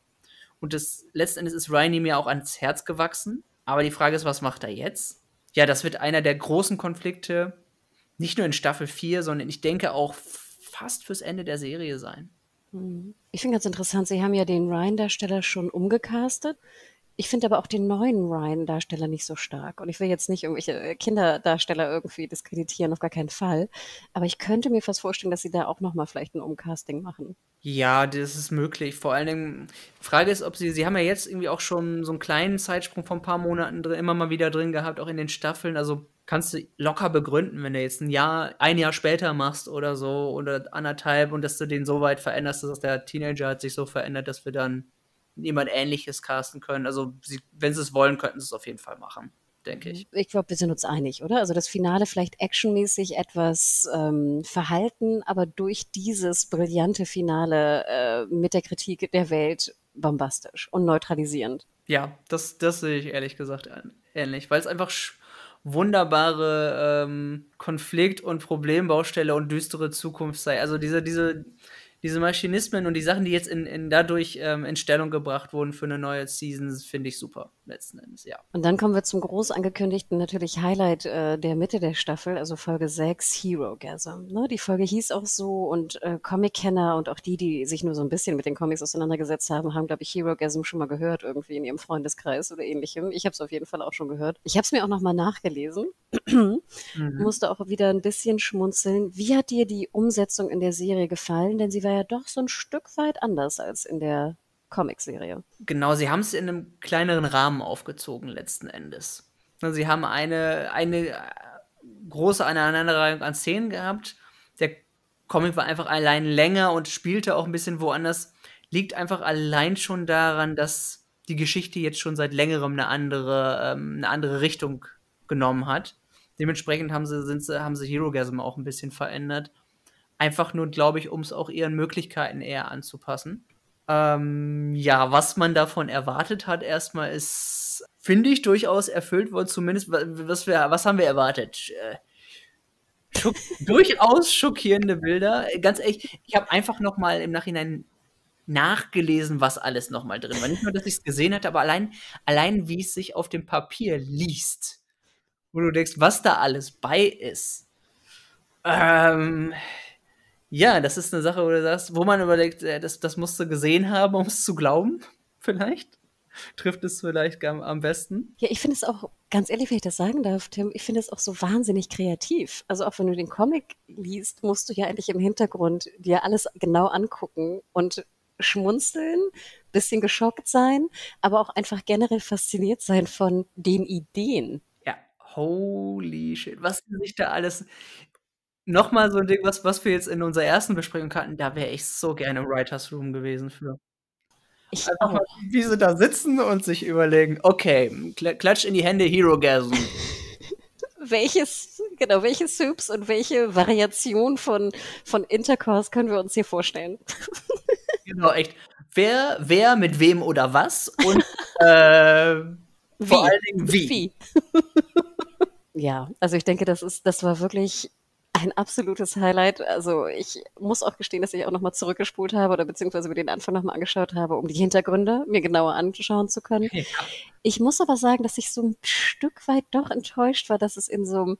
Und das, letzten Endes ist Ryan ihm ja auch ans Herz gewachsen. Aber die Frage ist, was macht er jetzt? Ja, das wird einer der großen Konflikte, nicht nur in Staffel vier, sondern ich denke auch fast fürs Ende der Serie sein. Ich finde ganz interessant, sie haben ja den Ryan-Darsteller schon umgecastet. Ich finde aber auch den neuen Ryan-Darsteller nicht so stark. Und ich will jetzt nicht irgendwelche Kinderdarsteller irgendwie diskreditieren, auf gar keinen Fall. Aber ich könnte mir fast vorstellen, dass sie da auch nochmal vielleicht ein Umcasting machen. Ja, das ist möglich. Vor allen Dingen, die Frage ist, ob sie, sie haben ja jetzt irgendwie auch schon so einen kleinen Zeitsprung von ein paar Monaten drin, immer mal wieder drin gehabt, auch in den Staffeln. Also kannst du locker begründen, wenn du jetzt ein Jahr, ein Jahr später machst oder so oder anderthalb und dass du den so weit veränderst, dass der Teenager hat sich so verändert, dass wir dann jemand Ähnliches casten können. Also sie, wenn sie es wollen, könnten sie es auf jeden Fall machen, denke ich. Ich glaube, wir sind uns einig, oder? Also das Finale vielleicht actionmäßig etwas ähm, verhalten, aber durch dieses brillante Finale äh, mit der Kritik der Welt bombastisch und neutralisierend. Ja, das, das sehe ich ehrlich gesagt ähnlich, weil es einfach wunderbare ähm, Konflikt- und Problembaustelle und düstere Zukunft sei. Also diese, diese Diese Maschinismen und die Sachen, die jetzt in, in dadurch ähm, in Stellung gebracht wurden für eine neue Season, finde ich super, letzten Endes, ja. Und dann kommen wir zum groß angekündigten, natürlich Highlight äh, der Mitte der Staffel, also Folge sechs, Herogasm. Ne? Die Folge hieß auch so und äh, Comic-Kenner und auch die, die sich nur so ein bisschen mit den Comics auseinandergesetzt haben, haben, glaube ich, Herogasm schon mal gehört irgendwie in ihrem Freundeskreis oder ähnlichem. Ich habe es auf jeden Fall auch schon gehört. Ich habe es mir auch nochmal nachgelesen. mhm. Musste auch wieder ein bisschen schmunzeln. Wie hat dir die Umsetzung in der Serie gefallen? Denn sie war ja doch so ein Stück weit anders als in der Comicserie. Genau, sie haben es in einem kleineren Rahmen aufgezogen letzten Endes. Sie haben eine, eine große Aneinanderreihung an Szenen gehabt. Der Comic war einfach allein länger und spielte auch ein bisschen woanders. Liegt einfach allein schon daran, dass die Geschichte jetzt schon seit längerem eine andere, ähm, eine andere Richtung genommen hat. Dementsprechend haben sie, sind sie, haben sie Herogasm auch ein bisschen verändert. Einfach nur, glaube ich, um es auch ihren Möglichkeiten eher anzupassen. Ähm, ja, was man davon erwartet hat erstmal ist, finde ich, durchaus erfüllt worden. Zumindest, was, wir, was haben wir erwartet? Äh, schock, durchaus schockierende Bilder. Ganz ehrlich, ich habe einfach noch mal im Nachhinein nachgelesen, was alles noch mal drin war. Nicht nur, dass ich es gesehen hatte, aber allein, allein wie es sich auf dem Papier liest. Wo du denkst, was da alles bei ist. Ähm... Ja, das ist eine Sache, wo du sagst, wo man überlegt, das, das musst du gesehen haben, um es zu glauben, vielleicht. Trifft es vielleicht am, am besten. Ja, ich finde es auch, ganz ehrlich, wenn ich das sagen darf, Tim, ich finde es auch so wahnsinnig kreativ. Also auch wenn du den Comic liest, musst du ja eigentlich im Hintergrund dir alles genau angucken und schmunzeln, bisschen geschockt sein, aber auch einfach generell fasziniert sein von den Ideen. Ja, holy shit, was sich da alles... Nochmal so ein Ding, was, was wir jetzt in unserer ersten Besprechung hatten, da wäre ich so gerne im Writers Room gewesen für. Ich Einfach auch. Mal, wie sie da sitzen und sich überlegen, okay, klatsch in die Hände Herogasm. welches, genau, welche Soups und welche Variation von, von Intercourse können wir uns hier vorstellen? Genau, echt. Wer, wer, mit wem oder was und äh, wie? Vor allen Dingen wie. wie. Ja, also ich denke, das ist, das war wirklich ein absolutes Highlight. Also ich muss auch gestehen, dass ich auch nochmal zurückgespult habe oder beziehungsweise mir den Anfang nochmal angeschaut habe, um die Hintergründe mir genauer anschauen zu können. Ja. Ich muss aber sagen, dass ich so ein Stück weit doch enttäuscht war, dass es in so einem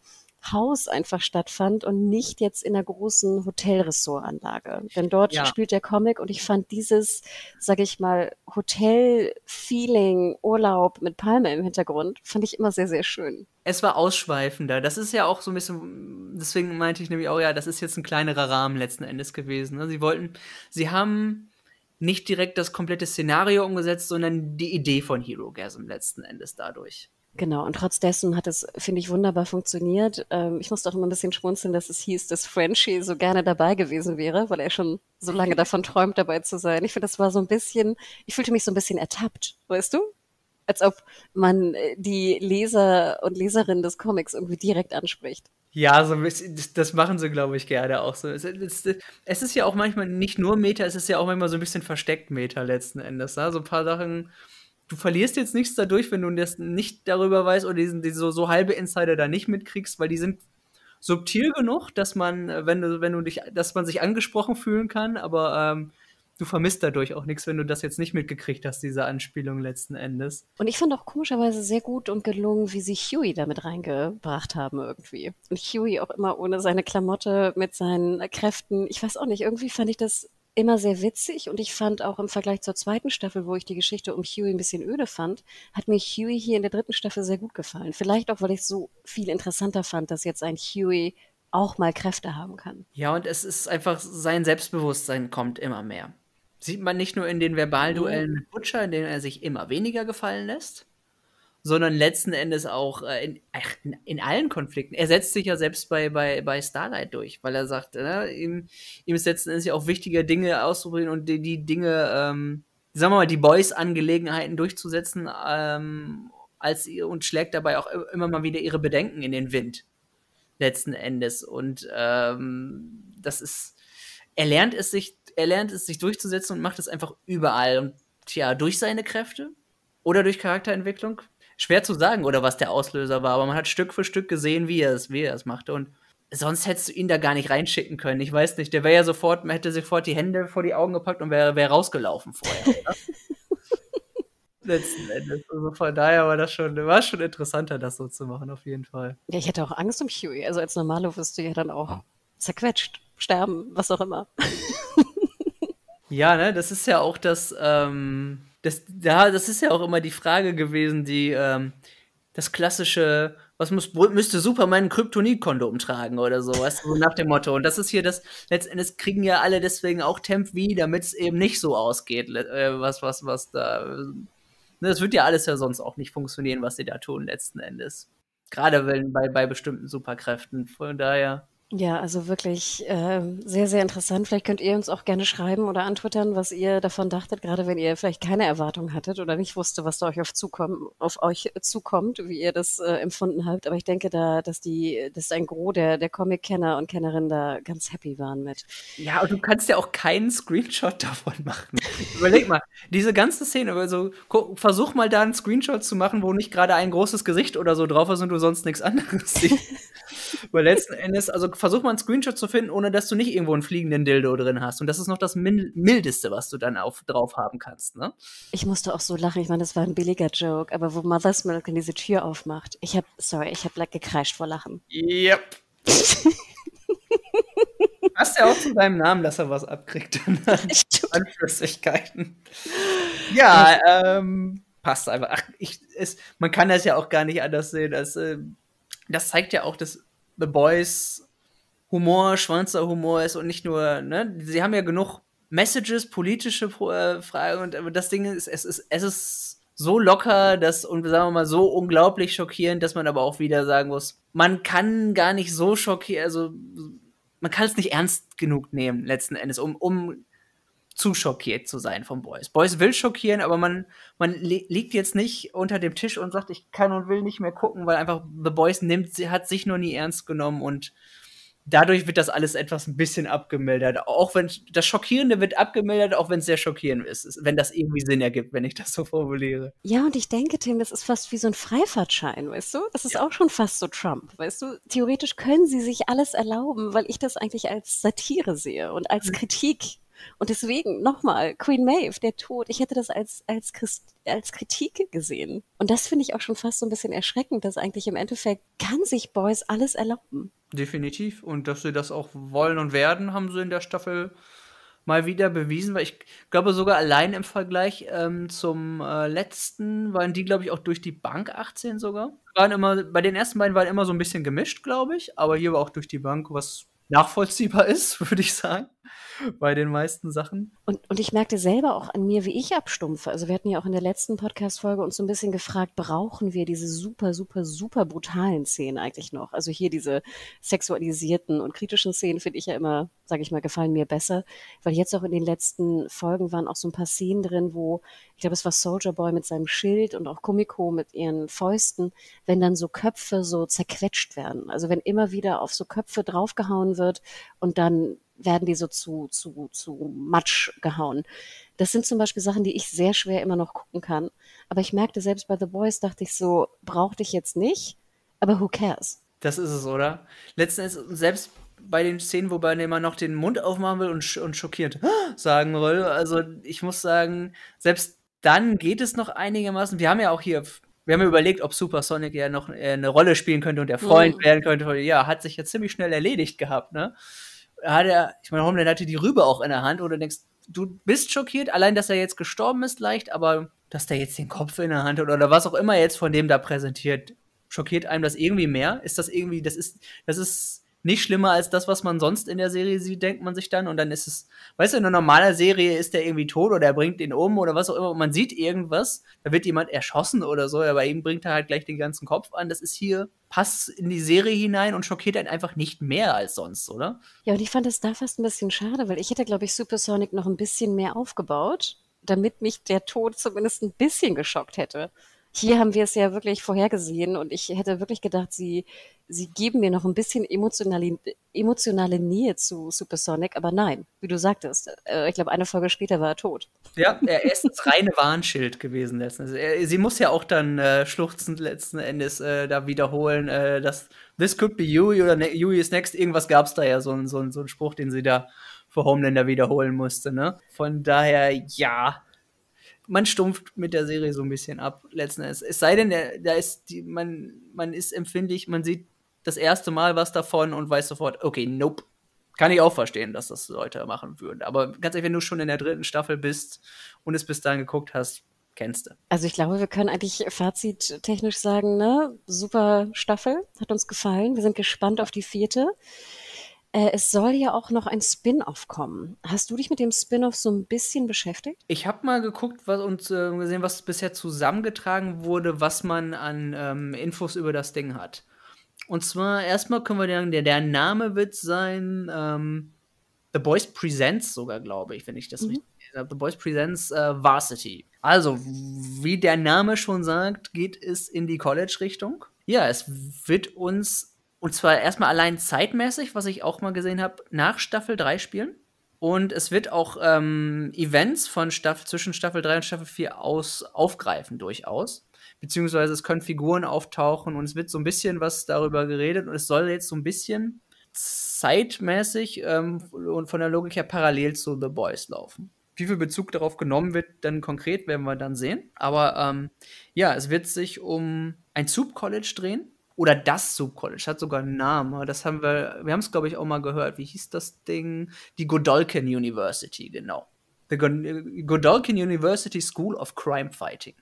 Haus einfach stattfand und nicht jetzt in einer großen Hotelressortanlage. Denn dort ja. spielt der Comic und ich fand dieses, sage ich mal, Hotel-Feeling, Urlaub mit Palme im Hintergrund, fand ich immer sehr, sehr schön. Es war ausschweifender. Das ist ja auch so ein bisschen, deswegen meinte ich nämlich auch, ja, das ist jetzt ein kleinerer Rahmen letzten Endes gewesen. Sie wollten, sie haben nicht direkt das komplette Szenario umgesetzt, sondern die Idee von Herogasm letzten Endes dadurch. Genau, und trotz dessen hat es, finde ich, wunderbar funktioniert. Ähm, ich musste auch immer ein bisschen schmunzeln, dass es hieß, dass Frenchie so gerne dabei gewesen wäre, weil er schon so lange davon träumt, dabei zu sein. Ich finde, das war so ein bisschen, ich fühlte mich so ein bisschen ertappt, weißt du? Als ob man die Leser und Leserinnen des Comics irgendwie direkt anspricht. Ja, so, das machen sie, glaube ich, gerne auch so. Es, es, es ist ja auch manchmal nicht nur Meta, es ist ja auch manchmal so ein bisschen versteckt Meta letzten Endes. Ne? So ein paar Sachen... Du verlierst jetzt nichts dadurch, wenn du das nicht darüber weißt oder diesen, diesen so, so halbe Insider da nicht mitkriegst, weil die sind subtil genug, dass man, wenn du, wenn du dich, dass man sich angesprochen fühlen kann, aber ähm, du vermisst dadurch auch nichts, wenn du das jetzt nicht mitgekriegt hast, diese Anspielung letzten Endes. Und ich fand auch komischerweise sehr gut und gelungen, wie sie Huey damit reingebracht haben irgendwie. Und Huey auch immer ohne seine Klamotte mit seinen Kräften. Ich weiß auch nicht, irgendwie fand ich das immer sehr witzig und ich fand auch im Vergleich zur zweiten Staffel, wo ich die Geschichte um Huey ein bisschen öde fand, hat mir Huey hier in der dritten Staffel sehr gut gefallen. Vielleicht auch, weil ich es so viel interessanter fand, dass jetzt ein Huey auch mal Kräfte haben kann. Ja, und es ist einfach, sein Selbstbewusstsein kommt immer mehr. Sieht man nicht nur in den Verbalduellen mit Butcher, in denen er sich immer weniger gefallen lässt, sondern letzten Endes auch in, in allen Konflikten. Er setzt sich ja selbst bei, bei, bei Starlight durch, weil er sagt, ne, ihm, ihm ist letzten Endes ja auch wichtiger, Dinge auszuprobieren und die, die Dinge, ähm, sagen wir mal, die Boys-Angelegenheiten durchzusetzen ähm, als, und schlägt dabei auch immer mal wieder ihre Bedenken in den Wind, letzten Endes. Und ähm, das ist, er lernt es sich, er lernt es sich durchzusetzen und macht es einfach überall. Und tja, durch seine Kräfte oder durch Charakterentwicklung, schwer zu sagen, oder was der Auslöser war, aber man hat Stück für Stück gesehen, wie er es, wie er es machte. Und sonst hättest du ihn da gar nicht reinschicken können. Ich weiß nicht, der wäre ja sofort, man hätte sofort die Hände vor die Augen gepackt und wäre wär rausgelaufen vorher, oder? Letzten Endes. Also von daher war das schon, war schon interessanter, das so zu machen, auf jeden Fall. Ja, ich hätte auch Angst um Huey. Also als Normalo wirst du ja dann auch zerquetscht, sterben, was auch immer. Ja, ne, das ist ja auch das, ähm, Das, ja, das ist ja auch immer die Frage gewesen, die ähm, das klassische, was muss, müsste Superman ein Kryptonit-Kondom tragen oder so, weißt du, so nach dem Motto. Und das ist hier das, letztendlich kriegen ja alle deswegen auch Temp-V, damit es eben nicht so ausgeht, äh, was, was, was da, das wird ja alles ja sonst auch nicht funktionieren, was sie da tun letzten Endes. Gerade wenn bei, bei bestimmten Superkräften, von daher. Ja, also wirklich ähm, sehr, sehr interessant. Vielleicht könnt ihr uns auch gerne schreiben oder antwittern, was ihr davon dachtet, gerade wenn ihr vielleicht keine Erwartung hattet oder nicht wusste, was da euch auf, zukommen, auf euch zukommt, wie ihr das äh, empfunden habt. Aber ich denke da, dass die, dass ein Gros der, der Comic-Kenner und Kennerinnen da ganz happy waren mit. Ja, und du kannst ja auch keinen Screenshot davon machen. Überleg mal, diese ganze Szene, also guck, versuch mal da einen Screenshot zu machen, wo nicht gerade ein großes Gesicht oder so drauf ist und du sonst nichts anderes siehst. Weil letzten Endes, also versuch mal einen Screenshot zu finden, ohne dass du nicht irgendwo einen fliegenden Dildo drin hast. Und das ist noch das Mildeste, was du dann auf, drauf haben kannst, ne? Ich musste auch so lachen. Ich meine, das war ein billiger Joke. Aber wo Mother's Milk in diese Tür aufmacht, ich habe, sorry, ich habe gekreischt vor Lachen. Yep. Passt ja auch zu deinem Namen, dass er was abkriegt. An Flüssigkeiten. Ja, ähm, passt einfach. Ach, ich, es, man kann das ja auch gar nicht anders sehen. Als, äh, das zeigt ja auch, dass The Boys Humor, schwarzer Humor ist und nicht nur, ne, sie haben ja genug Messages, politische äh, Fragen und aber das Ding ist, es ist, es ist so locker, dass, und sagen wir mal, so unglaublich schockierend, dass man aber auch wieder sagen muss, man kann gar nicht so schockieren, also man kann es nicht ernst genug nehmen, letzten Endes, um, um zu schockiert zu sein von Boys. Boys will schockieren, aber man, man liegt jetzt nicht unter dem Tisch und sagt, ich kann und will nicht mehr gucken, weil einfach The Boys nimmt, sie hat sich noch nie ernst genommen und dadurch wird das alles etwas ein bisschen abgemildert. Auch wenn das Schockierende wird abgemildert, auch wenn es sehr schockierend ist, wenn das irgendwie Sinn ergibt, wenn ich das so formuliere. Ja, und ich denke, Tim, das ist fast wie so ein Freifahrtschein, weißt du? Das ist ja auch schon fast so Trump, weißt du? Theoretisch können sie sich alles erlauben, weil ich das eigentlich als Satire sehe und als mhm. Kritik. Und deswegen, nochmal, Queen Maeve, der Tod, ich hätte das als, als, Christ, als Kritik gesehen. Und das finde ich auch schon fast so ein bisschen erschreckend, dass eigentlich im Endeffekt kann sich Boys alles erlauben. Definitiv. Und dass sie das auch wollen und werden, haben sie in der Staffel mal wieder bewiesen. Weil ich glaube, sogar allein im Vergleich ähm, zum äh, letzten waren die, glaube ich, auch durch die Bank achtzehn sogar. Waren immer, bei den ersten beiden waren immer so ein bisschen gemischt, glaube ich. Aber hier war auch durch die Bank was nachvollziehbar ist, würde ich sagen, bei den meisten Sachen. Und, und ich merkte selber auch an mir, wie ich abstumpfe. Also wir hatten ja auch in der letzten Podcast-Folge uns so ein bisschen gefragt, brauchen wir diese super, super, super brutalen Szenen eigentlich noch? Also hier diese sexualisierten und kritischen Szenen finde ich ja immer, sage ich mal, gefallen mir besser. Weil jetzt auch in den letzten Folgen waren auch so ein paar Szenen drin, wo, ich glaube, es war Soldier Boy mit seinem Schild und auch Kumiko mit ihren Fäusten, wenn dann so Köpfe so zerquetscht werden. Also wenn immer wieder auf so Köpfe draufgehauen wird und dann werden die so zu, zu, zu Matsch gehauen. Das sind zum Beispiel Sachen, die ich sehr schwer immer noch gucken kann. Aber ich merkte, selbst bei The Boys dachte ich so, brauchte ich jetzt nicht, aber who cares? Das ist es, oder? Letzten Endes, selbst bei den Szenen, wobei man noch den Mund aufmachen will und, sch und schockiert sagen will, also ich muss sagen, selbst dann geht es noch einigermaßen. Wir haben ja auch hier, wir haben ja überlegt, ob Supersonic ja noch eine Rolle spielen könnte und der Freund mhm. werden könnte. Ja, hat sich ja ziemlich schnell erledigt gehabt, ne? Hat er, ich meine, Homelander hatte die Rübe auch in der Hand, wo du denkst, du bist schockiert, allein, dass er jetzt gestorben ist, leicht, aber dass der jetzt den Kopf in der Hand hat oder was auch immer jetzt von dem da präsentiert, schockiert einem das irgendwie mehr? Ist das irgendwie, das ist, das ist nicht schlimmer als das, was man sonst in der Serie sieht, denkt man sich dann und dann ist es, weißt du, in einer normalen Serie ist der irgendwie tot oder er bringt ihn um oder was auch immer und man sieht irgendwas, da wird jemand erschossen oder so, aber ihm bringt er halt gleich den ganzen Kopf an, das ist hier, passt in die Serie hinein und schockiert einen einfach nicht mehr als sonst, oder? Ja, und ich fand das da fast ein bisschen schade, weil ich hätte, glaube ich, Supersonic noch ein bisschen mehr aufgebaut, damit mich der Tod zumindest ein bisschen geschockt hätte. Hier haben wir es ja wirklich vorhergesehen und ich hätte wirklich gedacht, sie, sie geben mir noch ein bisschen emotionale, emotionale Nähe zu Supersonic, aber nein, wie du sagtest, äh, ich glaube, eine Folge später war er tot. Ja, er ist das reine Warnschild gewesen letzten Endes. Er, sie muss ja auch dann äh, schluchzend letzten Endes äh, da wiederholen, äh, dass this could be Huey oder Huey is next, irgendwas gab es da ja, so, so, so einen Spruch, den sie da für Homelander wiederholen musste, ne? Von daher, ja, man stumpft mit der Serie so ein bisschen ab, letzten Endes. Es sei denn, da ist die, man, man ist empfindlich, man sieht das erste Mal was davon und weiß sofort, okay, nope. Kann ich auch verstehen, dass das Leute machen würden. Aber ganz ehrlich, wenn du schon in der dritten Staffel bist und es bis dahin geguckt hast, kennst du. Also ich glaube, wir können eigentlich Fazit technisch sagen, ne? Super Staffel, hat uns gefallen. Wir sind gespannt auf die vierte. Es soll ja auch noch ein Spin-Off kommen. Hast du dich mit dem Spin-Off so ein bisschen beschäftigt? Ich habe mal geguckt was, und äh, gesehen, was bisher zusammengetragen wurde, was man an ähm, Infos über das Ding hat. Und zwar, erstmal können wir sagen, der, der Name wird sein ähm, The Boys Presents sogar, glaube ich, wenn ich das mhm. richtig The Boys Presents äh, Varsity. Also, wie der Name schon sagt, geht es in die College-Richtung. Ja, es wird uns, und zwar erstmal allein zeitmäßig, was ich auch mal gesehen habe, nach Staffel drei spielen. Und es wird auch ähm, Events von Staffel, zwischen Staffel drei und Staffel vier aus, aufgreifen durchaus. Beziehungsweise es können Figuren auftauchen und es wird so ein bisschen was darüber geredet und es soll jetzt so ein bisschen zeitmäßig ähm, und von der Logik her parallel zu The Boys laufen. Wie viel Bezug darauf genommen wird, dann konkret werden wir dann sehen. Aber ähm, ja, es wird sich um ein Sub-College drehen. Oder das Sub-College, hat sogar einen Namen. Das haben wir, wir haben es, glaube ich, auch mal gehört. Wie hieß das Ding? Die Godolkin University, genau. The Godolkin University School of Crime Fighting.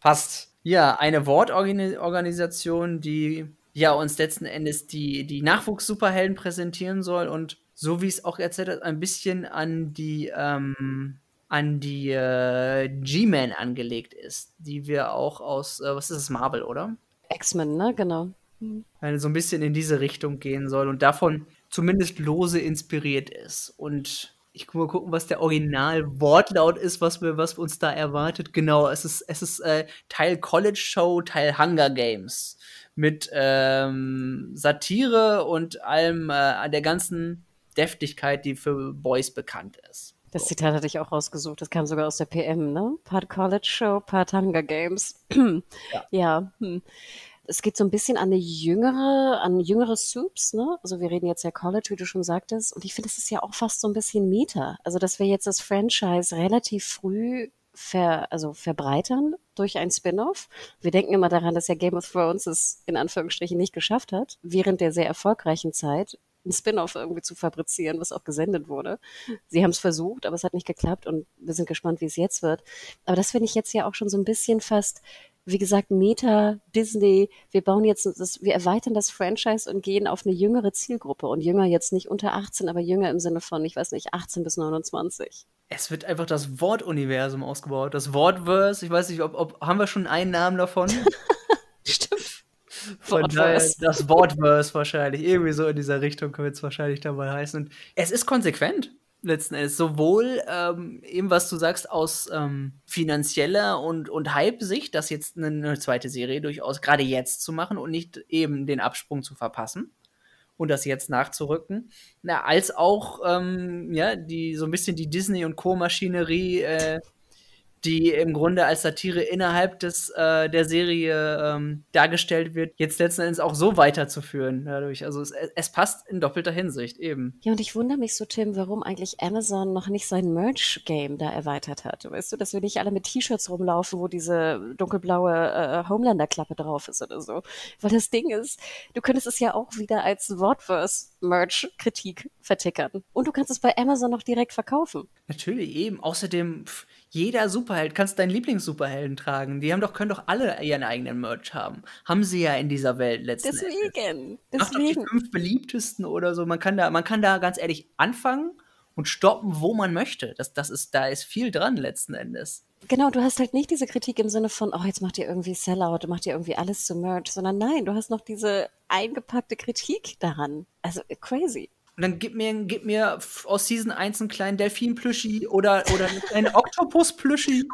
Passt. Ja, eine Vaught-Organisation, die ja uns letzten Endes die, die Nachwuchs-Superhelden präsentieren soll und so wie es auch erzählt hat, ein bisschen an die ähm, an die äh, G-Men angelegt ist, die wir auch aus, äh, was ist das, Marvel, oder? X-Men, ne? Genau. Mhm. Also so ein bisschen in diese Richtung gehen soll und davon zumindest lose inspiriert ist. Und ich mal gucken, was der Original-Wortlaut ist, was wir, was uns da erwartet. Genau, es ist, es ist äh, Teil College Show, Teil Hunger Games. Mit ähm, Satire und allem, äh, der ganzen Deftigkeit, die für Boys bekannt ist. Das Zitat hatte ich auch rausgesucht. Das kam sogar aus der P M, ne? Part College Show, Part Hunger Games. Ja. Ja. Hm. Es geht so ein bisschen an eine jüngere, an jüngere Soups, ne? Also wir reden jetzt ja College, wie du schon sagtest. Und ich finde, das ist ja auch fast so ein bisschen Meta. Also, dass wir jetzt das Franchise relativ früh ver, also verbreitern durch ein Spin-off. Wir denken immer daran, dass ja Game of Thrones es in Anführungsstrichen nicht geschafft hat, während der sehr erfolgreichen Zeit ein Spin-off irgendwie zu fabrizieren, was auch gesendet wurde. Sie haben es versucht, aber es hat nicht geklappt und wir sind gespannt, wie es jetzt wird. Aber das finde ich jetzt ja auch schon so ein bisschen fast, wie gesagt, Meta, Disney, wir bauen jetzt, das, wir erweitern das Franchise und gehen auf eine jüngere Zielgruppe und jünger jetzt nicht unter achtzehn, aber jünger im Sinne von, ich weiß nicht, achtzehn bis neunundzwanzig. Es wird einfach das Wortuniversum ausgebaut, das Wortverse, ich weiß nicht, ob, ob haben wir schon einen Namen davon? Stimmt. Von daher das Wortverse wahrscheinlich, irgendwie so in dieser Richtung können wir es wahrscheinlich dabei heißen. Und es ist konsequent, letzten Endes, sowohl ähm, eben, was du sagst, aus ähm, finanzieller und, und Hype-Sicht, das jetzt eine, eine zweite Serie durchaus gerade jetzt zu machen und nicht eben den Absprung zu verpassen. Und das jetzt nachzurücken, na, als auch ähm, ja, die so ein bisschen die Disney- und Co-Maschinerie, äh, die im Grunde als Satire innerhalb des, äh, der Serie ähm, dargestellt wird, jetzt letzten Endes auch so weiterzuführen dadurch. Also es, es passt in doppelter Hinsicht eben. Ja, und ich wundere mich so, Tim, warum eigentlich Amazon noch nicht sein Merch-Game da erweitert hat. Weißt du, dass wir nicht alle mit T-Shirts rumlaufen, wo diese dunkelblaue äh, Homelander-Klappe drauf ist oder so. Weil das Ding ist, du könntest es ja auch wieder als Wortverse-Merch-Kritik vertickern. Und du kannst es bei Amazon noch direkt verkaufen. Natürlich, eben. Außerdem, pff, jeder Superheld, kannst deinen Lieblings-Superhelden tragen. Die haben doch, können doch alle ihren eigenen Merch haben. Haben sie ja in dieser Welt letzten Deswegen. Endes. Deswegen. Macht doch die fünf beliebtesten oder so. Man kann da, man kann da ganz ehrlich anfangen und stoppen, wo man möchte. Das, das ist, da ist viel dran letzten Endes. Genau, du hast halt nicht diese Kritik im Sinne von, oh, jetzt macht ihr irgendwie Sellout, macht ihr irgendwie alles zu Merch, sondern nein, du hast noch diese eingepackte Kritik daran. Also crazy. Und dann gib mir, gib mir aus Season eins einen kleinen Delfin-Plüschi oder, oder einen kleinen Oktopus-Plüschi.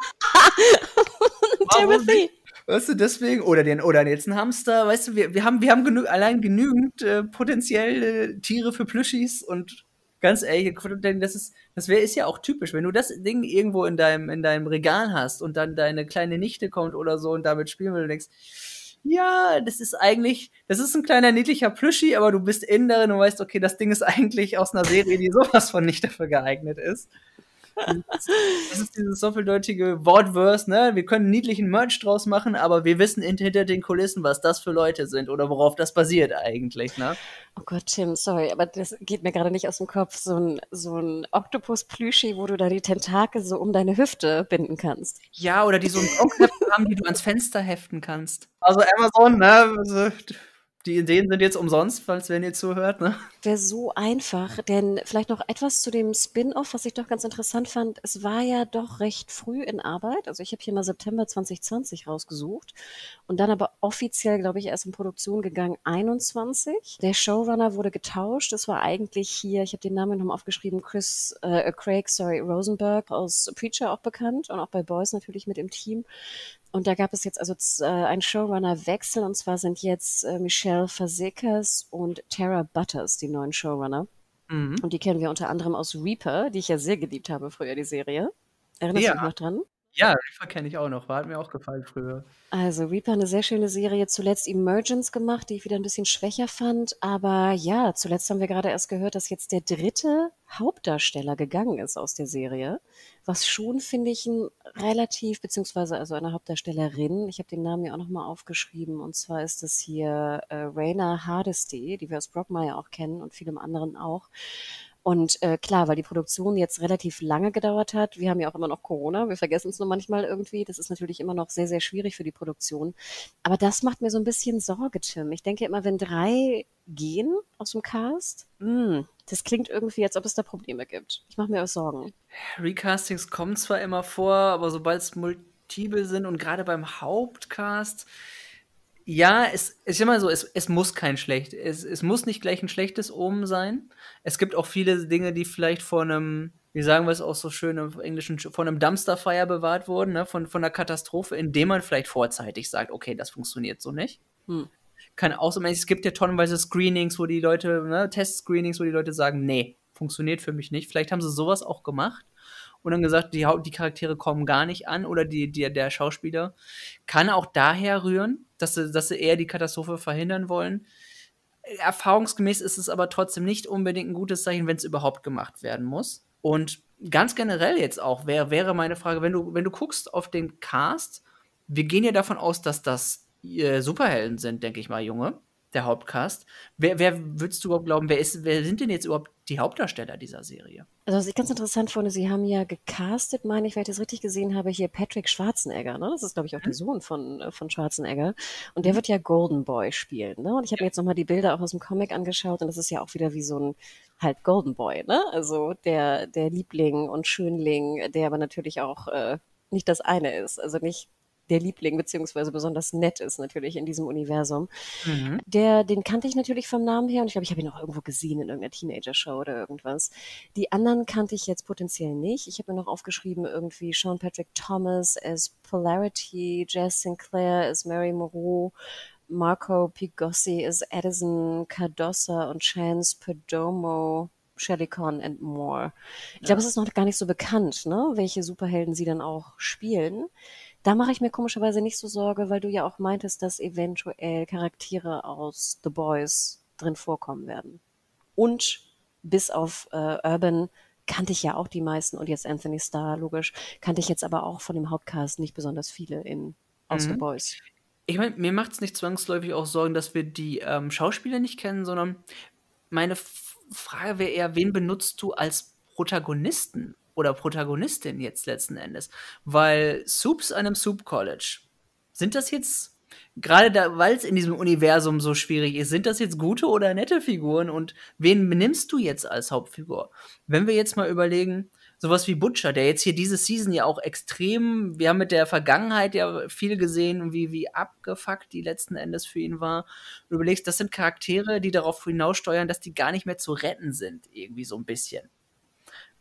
Timothy! Weißt du, deswegen, oder, den, oder jetzt einen Hamster, weißt du, wir, wir haben, wir haben genü allein genügend äh, potenzielle äh, Tiere für Plüschis und ganz ehrlich, das ist, das wär, ist ja auch typisch, wenn du das Ding irgendwo in deinem, in deinem Regal hast und dann deine kleine Nichte kommt oder so und damit spielen will und denkst, ja, das ist eigentlich, das ist ein kleiner niedlicher Plüschi, aber du bist innen darin und weißt, okay, das Ding ist eigentlich aus einer Serie, die sowas von nicht dafür geeignet ist. Das ist dieses doppeldeutige Wortverse, ne? Wir können niedlichen Merch draus machen, aber wir wissen hinter den Kulissen, was das für Leute sind oder worauf das basiert eigentlich, ne? Oh Gott, Tim, sorry, aber das geht mir gerade nicht aus dem Kopf. So ein, so ein Oktopus-Plüschi, wo du da die Tentakel so um deine Hüfte binden kannst. Ja, oder die so einen Oktopus haben, die du ans Fenster heften kannst. Also Amazon, ne? Die Ideen sind jetzt umsonst, falls wenn ihr zuhört. Ne? Wäre so einfach, denn vielleicht noch etwas zu dem Spin-Off, was ich doch ganz interessant fand. Es war ja doch recht früh in Arbeit. Also ich habe hier mal September zwanzig zwanzig rausgesucht und dann aber offiziell, glaube ich, erst in Produktion gegangen, einundzwanzig. Der Showrunner wurde getauscht. Das war eigentlich hier, ich habe den Namen nochmal aufgeschrieben, Chris, äh, Craig, sorry, Rosenberg aus Preacher auch bekannt und auch bei Boys natürlich mit im Team. Und da gab es jetzt also äh, einen Showrunner-Wechsel, und zwar sind jetzt äh, Michelle Fazekas und Tara Butters die neuen Showrunner. Mhm. Und die kennen wir unter anderem aus Reaper, die ich ja sehr geliebt habe früher, die Serie. Erinnerst du ja. dich noch dran? Ja, Reaper kenne ich auch noch, war, hat mir auch gefallen früher. Also Reaper, eine sehr schöne Serie, zuletzt Emergence gemacht, die ich wieder ein bisschen schwächer fand. Aber ja, zuletzt haben wir gerade erst gehört, dass jetzt der dritte Hauptdarsteller gegangen ist aus der Serie. Was schon, finde ich, ein relativ, beziehungsweise also eine Hauptdarstellerin, ich habe den Namen ja auch nochmal aufgeschrieben, und zwar ist das hier äh, Raina Hardesty, die wir aus Brockmire auch kennen und vielem anderen auch. Und äh, klar, weil die Produktion jetzt relativ lange gedauert hat, wir haben ja auch immer noch Corona, wir vergessen es nur manchmal irgendwie, das ist natürlich immer noch sehr, sehr schwierig für die Produktion. Aber das macht mir so ein bisschen Sorge, Tim. Ich denke immer, wenn drei gehen aus dem Cast, mh, das klingt irgendwie, als ob es da Probleme gibt. Ich mache mir auch Sorgen. Recastings kommen zwar immer vor, aber sobald es multiple sind und gerade beim Hauptcast... Ja, es ist immer so, es, es muss kein schlecht, es, es muss nicht gleich ein schlechtes Omen sein. Es gibt auch viele Dinge, die vielleicht von einem, wie sagen wir es auch so schön im Englischen, von einem Dumpsterfire bewahrt wurden, ne? von, von einer Katastrophe, indem man vielleicht vorzeitig sagt, okay, das funktioniert so nicht. Hm. Kann auch so, es gibt ja tonnenweise Screenings, wo die Leute, ne, Test-Screenings, wo die Leute sagen, nee, funktioniert für mich nicht. Vielleicht haben sie sowas auch gemacht. Und dann gesagt, die, die Charaktere kommen gar nicht an oder die, die, der Schauspieler. Kann auch daher rühren, dass sie, dass sie eher die Katastrophe verhindern wollen. Erfahrungsgemäß ist es aber trotzdem nicht unbedingt ein gutes Zeichen, wenn es überhaupt gemacht werden muss. Und ganz generell jetzt auch wär, wäre meine Frage, wenn du, wenn du guckst auf den Cast, wir gehen ja davon aus, dass das äh, Superhelden sind, denke ich mal, Junge, der Hauptcast. Wer, wer würdest du überhaupt glauben, wer, ist, wer sind denn jetzt überhaupt die Hauptdarsteller dieser Serie? Also was ich ganz interessant fand, sie haben ja gecastet, meine ich, wenn ich das richtig gesehen habe, hier Patrick Schwarzenegger, ne? Das ist, glaube ich, auch der Sohn von, von Schwarzenegger. Und der wird ja Golden Boy spielen, ne? Und ich habe mir jetzt nochmal die Bilder auch aus dem Comic angeschaut, und das ist ja auch wieder wie so ein halt Golden Boy, ne? Also der, der Liebling und Schönling, der aber natürlich auch äh, nicht das eine ist, also nicht der Liebling, beziehungsweise besonders nett ist natürlich in diesem Universum. Mhm. Der, den kannte ich natürlich vom Namen her, und ich glaube, ich habe ihn auch irgendwo gesehen in irgendeiner Teenager-Show oder irgendwas. Die anderen kannte ich jetzt potenziell nicht. Ich habe mir noch aufgeschrieben, irgendwie Sean Patrick Thomas als Polarity, Jess Sinclair als Mary Moreau, Marco Pigossi als Edison, Cardosa und Chance Perdomo, Shelley Conn and more. Ich glaube, ja. Es ist noch gar nicht so bekannt, ne, welche Superhelden sie dann auch spielen. Da mache ich mir komischerweise nicht so Sorge, weil du ja auch meintest, dass eventuell Charaktere aus The Boys drin vorkommen werden. Und bis auf äh, Urban kannte ich ja auch die meisten, und jetzt Anthony Starr, logisch, kannte ich jetzt aber auch von dem Hauptcast nicht besonders viele in, aus mhm. The Boys. Ich meine, mir macht es nicht zwangsläufig auch Sorgen, dass wir die ähm, Schauspieler nicht kennen, sondern meine F- Frage wäre eher, wen benutzt du als Protagonisten? Oder Protagonistin jetzt letzten Endes, weil Supes an einem Soup College, sind das jetzt, gerade da, weil es in diesem Universum so schwierig ist, sind das jetzt gute oder nette Figuren, und wen nimmst du jetzt als Hauptfigur? Wenn wir jetzt mal überlegen, sowas wie Butcher, der jetzt hier diese Season ja auch extrem, wir haben mit der Vergangenheit ja viel gesehen, wie, wie abgefuckt die letzten Endes für ihn war. Du überlegst, das sind Charaktere, die darauf hinaussteuern, dass die gar nicht mehr zu retten sind, irgendwie so ein bisschen.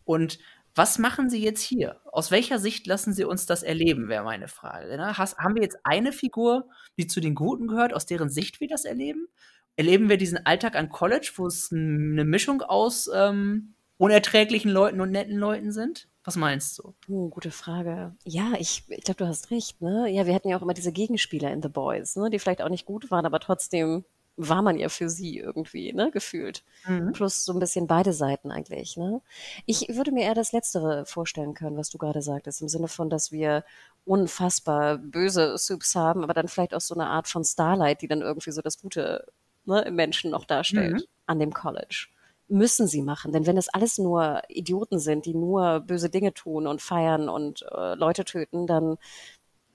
Und was machen sie jetzt hier? Aus welcher Sicht lassen sie uns das erleben, wäre meine Frage. Ne? Has, haben wir jetzt eine Figur, die zu den Guten gehört, aus deren Sicht wir das erleben? Erleben wir diesen Alltag an College, wo es n- eine Mischung aus ähm, unerträglichen Leuten und netten Leuten sind? Was meinst du? Oh, gute Frage. Ja, ich, ich glaube, du hast recht. Ne? Ja, wir hatten ja auch immer diese Gegenspieler in The Boys, ne? Die vielleicht auch nicht gut waren, aber trotzdem war man ja für sie irgendwie, ne, gefühlt. Mhm. Plus so ein bisschen beide Seiten eigentlich, ne. Ich würde mir eher das Letztere vorstellen können, was du gerade sagtest, im Sinne von, dass wir unfassbar böse Supes haben, aber dann vielleicht auch so eine Art von Starlight, die dann irgendwie so das Gute, ne, im Menschen noch darstellt, mhm. an dem College. Müssen sie machen, denn wenn das alles nur Idioten sind, die nur böse Dinge tun und feiern und äh, Leute töten, dann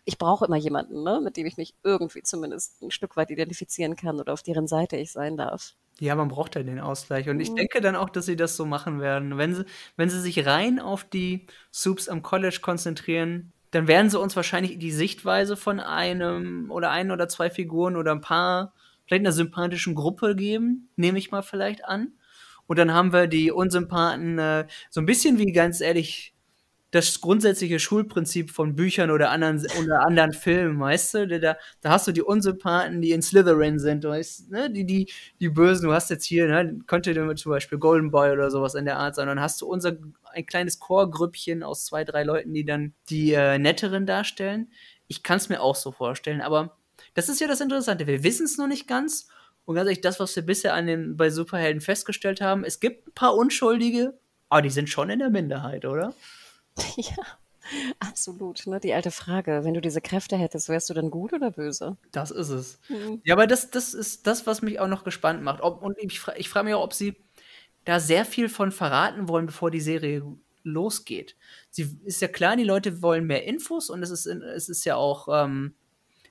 ich brauche immer jemanden, ne, mit dem ich mich irgendwie zumindest ein Stück weit identifizieren kann oder auf deren Seite ich sein darf. Ja, man braucht ja den Ausgleich. Und ich denke dann auch, dass sie das so machen werden. Wenn sie, wenn sie sich rein auf die Supes am College konzentrieren, dann werden sie uns wahrscheinlich die Sichtweise von einem oder ein oder zwei Figuren oder ein paar, vielleicht einer sympathischen Gruppe geben, nehme ich mal vielleicht an. Und dann haben wir die Unsympathen äh, so ein bisschen wie, ganz ehrlich, das grundsätzliche Schulprinzip von Büchern oder anderen, oder anderen Filmen, weißt du? Da, da hast du die Unsympathen, die in Slytherin sind, weißt, ne? die, die, die Bösen, du hast jetzt hier, ne? könnte zum Beispiel Golden Boy oder sowas in der Art sein, und dann hast du unser, ein kleines Chorgrüppchen aus zwei, drei Leuten, die dann die äh, Netteren darstellen. Ich kann es mir auch so vorstellen, aber das ist ja das Interessante, wir wissen es noch nicht ganz, und ganz ehrlich, das, was wir bisher an den, bei Superhelden festgestellt haben, es gibt ein paar Unschuldige, aber die sind schon in der Minderheit, oder? Ja, absolut. Ne? Die alte Frage, wenn du diese Kräfte hättest, wärst du dann gut oder böse? Das ist es. Mhm. Ja, aber das, das ist das, was mich auch noch gespannt macht. Ob, und ich, fra- ich frage mich auch, ob sie da sehr viel von verraten wollen, bevor die Serie losgeht. Sie ist ja klar, die Leute wollen mehr Infos, und es ist, in, es ist ja auch, ähm,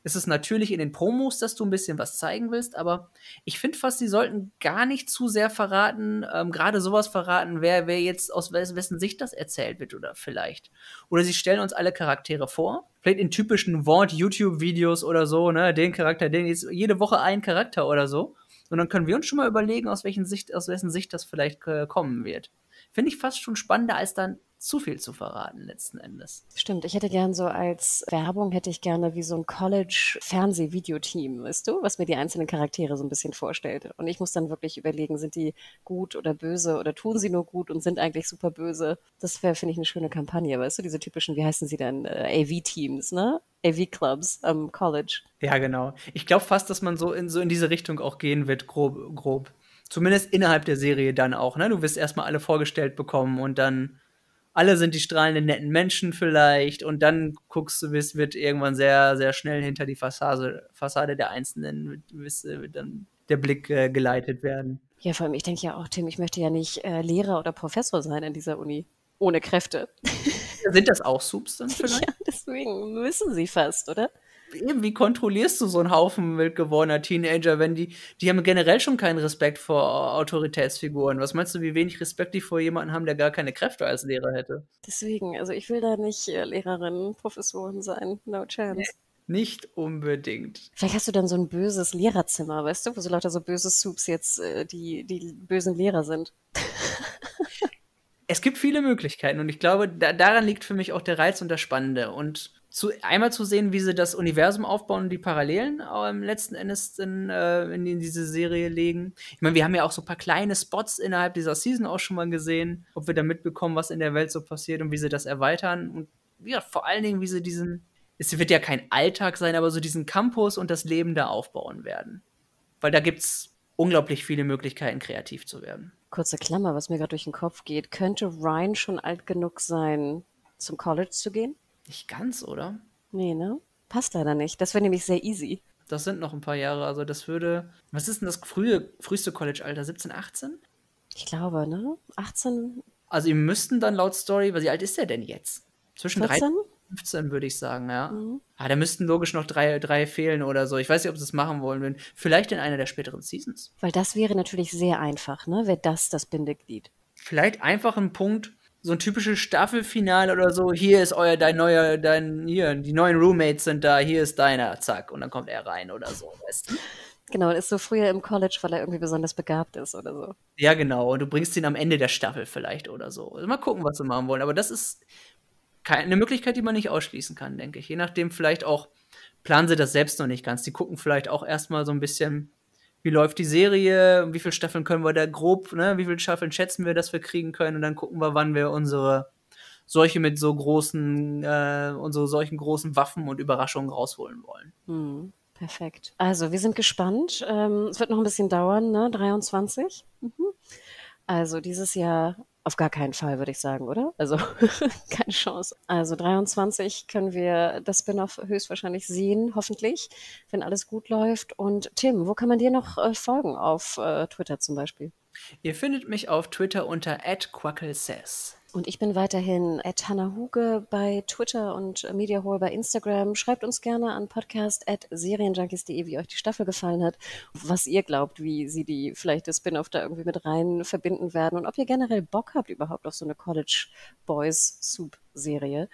es ist natürlich in den Promos, dass du ein bisschen was zeigen willst, aber ich finde fast, sie sollten gar nicht zu sehr verraten, ähm, gerade sowas verraten, wer, wer jetzt aus wessen Sicht das erzählt wird oder vielleicht. Oder sie stellen uns alle Charaktere vor, vielleicht in typischen Vaught-YouTube-Videos oder so, ne, den Charakter, den jetzt jede Woche ein Charakter oder so. Und dann können wir uns schon mal überlegen, aus, welchen Sicht, aus wessen Sicht das vielleicht äh, kommen wird. Finde ich fast schon spannender, als dann zu viel zu verraten letzten Endes. Stimmt, ich hätte gern so als Werbung, hätte ich gerne wie so ein College-Fernseh-Videoteam, weißt du, was mir die einzelnen Charaktere so ein bisschen vorstellt. Und ich muss dann wirklich überlegen, sind die gut oder böse oder tun sie nur gut und sind eigentlich super böse. Das wäre, finde ich, eine schöne Kampagne, weißt du, diese typischen, wie heißen sie denn, A V-Teams, ne? A V-Clubs am um College. Ja, genau. Ich glaube fast, dass man so in, so in diese Richtung auch gehen wird, grob, grob. Zumindest innerhalb der Serie dann auch, ne? Du wirst erstmal alle vorgestellt bekommen und dann alle sind die strahlenden, netten Menschen vielleicht, und dann guckst du, es wird irgendwann sehr, sehr schnell hinter die Fassade, Fassade der Einzelnen wird, wird dann der Blick äh, geleitet werden. Ja, vor allem, ich denke ja auch, Tim, ich möchte ja nicht äh, Lehrer oder Professor sein an dieser Uni, ohne Kräfte. Sind das auch Subs dann vielleicht? Ja, deswegen müssen sie fast, oder? Eben, wie kontrollierst du so einen Haufen wildgewordener Teenager, wenn die, die haben generell schon keinen Respekt vor Autoritätsfiguren. Was meinst du, wie wenig Respekt die vor jemandem haben, der gar keine Kräfte als Lehrer hätte? Deswegen, also ich will da nicht Lehrerin, Professorin sein, no chance. Nee. Nicht unbedingt. Vielleicht hast du dann so ein böses Lehrerzimmer, weißt du, wo so lauter so böse Supes jetzt äh, die, die bösen Lehrer sind. Es gibt viele Möglichkeiten, und ich glaube, da, daran liegt für mich auch der Reiz und das Spannende. Und zu, einmal zu sehen, wie sie das Universum aufbauen und die Parallelen ähm, letzten Endes in, äh, in diese Serie legen. Ich meine, wir haben ja auch so ein paar kleine Spots innerhalb dieser Season auch schon mal gesehen, ob wir da mitbekommen, was in der Welt so passiert und wie sie das erweitern. Und ja, vor allen Dingen, wie sie diesen, es wird ja kein Alltag sein, aber so diesen Campus und das Leben da aufbauen werden. Weil da gibt's unglaublich viele Möglichkeiten, kreativ zu werden. Kurze Klammer, was mir gerade durch den Kopf geht. Könnte Ryan schon alt genug sein, zum College zu gehen? Nicht ganz, oder? Nee, ne? Passt leider nicht. Das wäre nämlich sehr easy. Das sind noch ein paar Jahre. Also das würde... Was ist denn das frühe, früheste College-Alter? siebzehn, achtzehn? Ich glaube, ne? achtzehn? Also ihr müssten dann laut Story... Wie alt ist der denn jetzt? Zwischen dreizehn und fünfzehn, würde ich sagen, ja. Mhm. Ah, da müssten logisch noch drei, drei fehlen oder so. Ich weiß nicht, ob sie das machen wollen würden. Vielleicht in einer der späteren Seasons. Weil das wäre natürlich sehr einfach, ne? Wäre das das Bindeglied. Vielleicht einfach ein Punkt... So ein typisches Staffelfinale oder so, hier ist euer, dein neuer, dein, hier, die neuen Roommates sind da, hier ist deiner, zack, und dann kommt er rein oder so, weißt du? Genau, und ist so früher im College, weil er irgendwie besonders begabt ist oder so. Ja, genau, und du bringst ihn am Ende der Staffel vielleicht oder so. Mal gucken, was sie machen wollen, aber das ist eine Möglichkeit, die man nicht ausschließen kann, denke ich. Je nachdem, vielleicht auch, planen sie das selbst noch nicht ganz, die gucken vielleicht auch erstmal so ein bisschen... Wie läuft die Serie? Wie viele Staffeln können wir da grob, ne? Wie viele Staffeln schätzen wir, dass wir kriegen können? Und dann gucken wir, wann wir unsere solche mit so großen, äh, unsere solchen großen Waffen und Überraschungen rausholen wollen. Hm, perfekt. Also, wir sind gespannt. Ähm, es wird noch ein bisschen dauern, ne? dreiundzwanzig. Mhm. Also, dieses Jahr auf gar keinen Fall, würde ich sagen, oder? Also, keine Chance. Also, dreiundzwanzig können wir das Spin-off höchstwahrscheinlich sehen, hoffentlich, wenn alles gut läuft. Und Tim, wo kann man dir noch äh, folgen? Auf äh, Twitter zum Beispiel. Ihr findet mich auf Twitter unter at quacklesays. Und ich bin weiterhin at hannah huge bei Twitter und MediaHole bei Instagram. Schreibt uns gerne an podcast at serienjunkies punkt de, wie euch die Staffel gefallen hat, was ihr glaubt, wie sie die vielleicht das Spin-off da irgendwie mit rein verbinden werden und ob ihr generell Bock habt überhaupt auf so eine College Boys Soup Serie.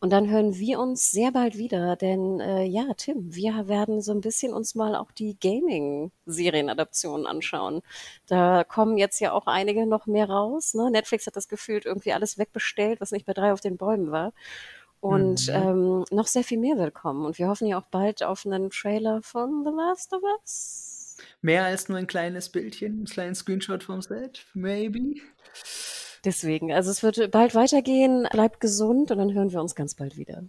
Und dann hören wir uns sehr bald wieder, denn äh, ja, Tim, wir werden so ein bisschen uns mal auch die Gaming-Serienadaptionen anschauen. Da kommen jetzt ja auch einige noch mehr raus. Ne? Netflix hat das gefühlt irgendwie alles wegbestellt, was nicht bei drei auf den Bäumen war. Und mhm. ähm, noch sehr viel mehr wird kommen. Und wir hoffen ja auch bald auf einen Trailer von The Last of Us. Mehr als nur ein kleines Bildchen, ein kleines Screenshot vom Set, maybe. Deswegen, also es wird bald weitergehen. Bleibt gesund und dann hören wir uns ganz bald wieder.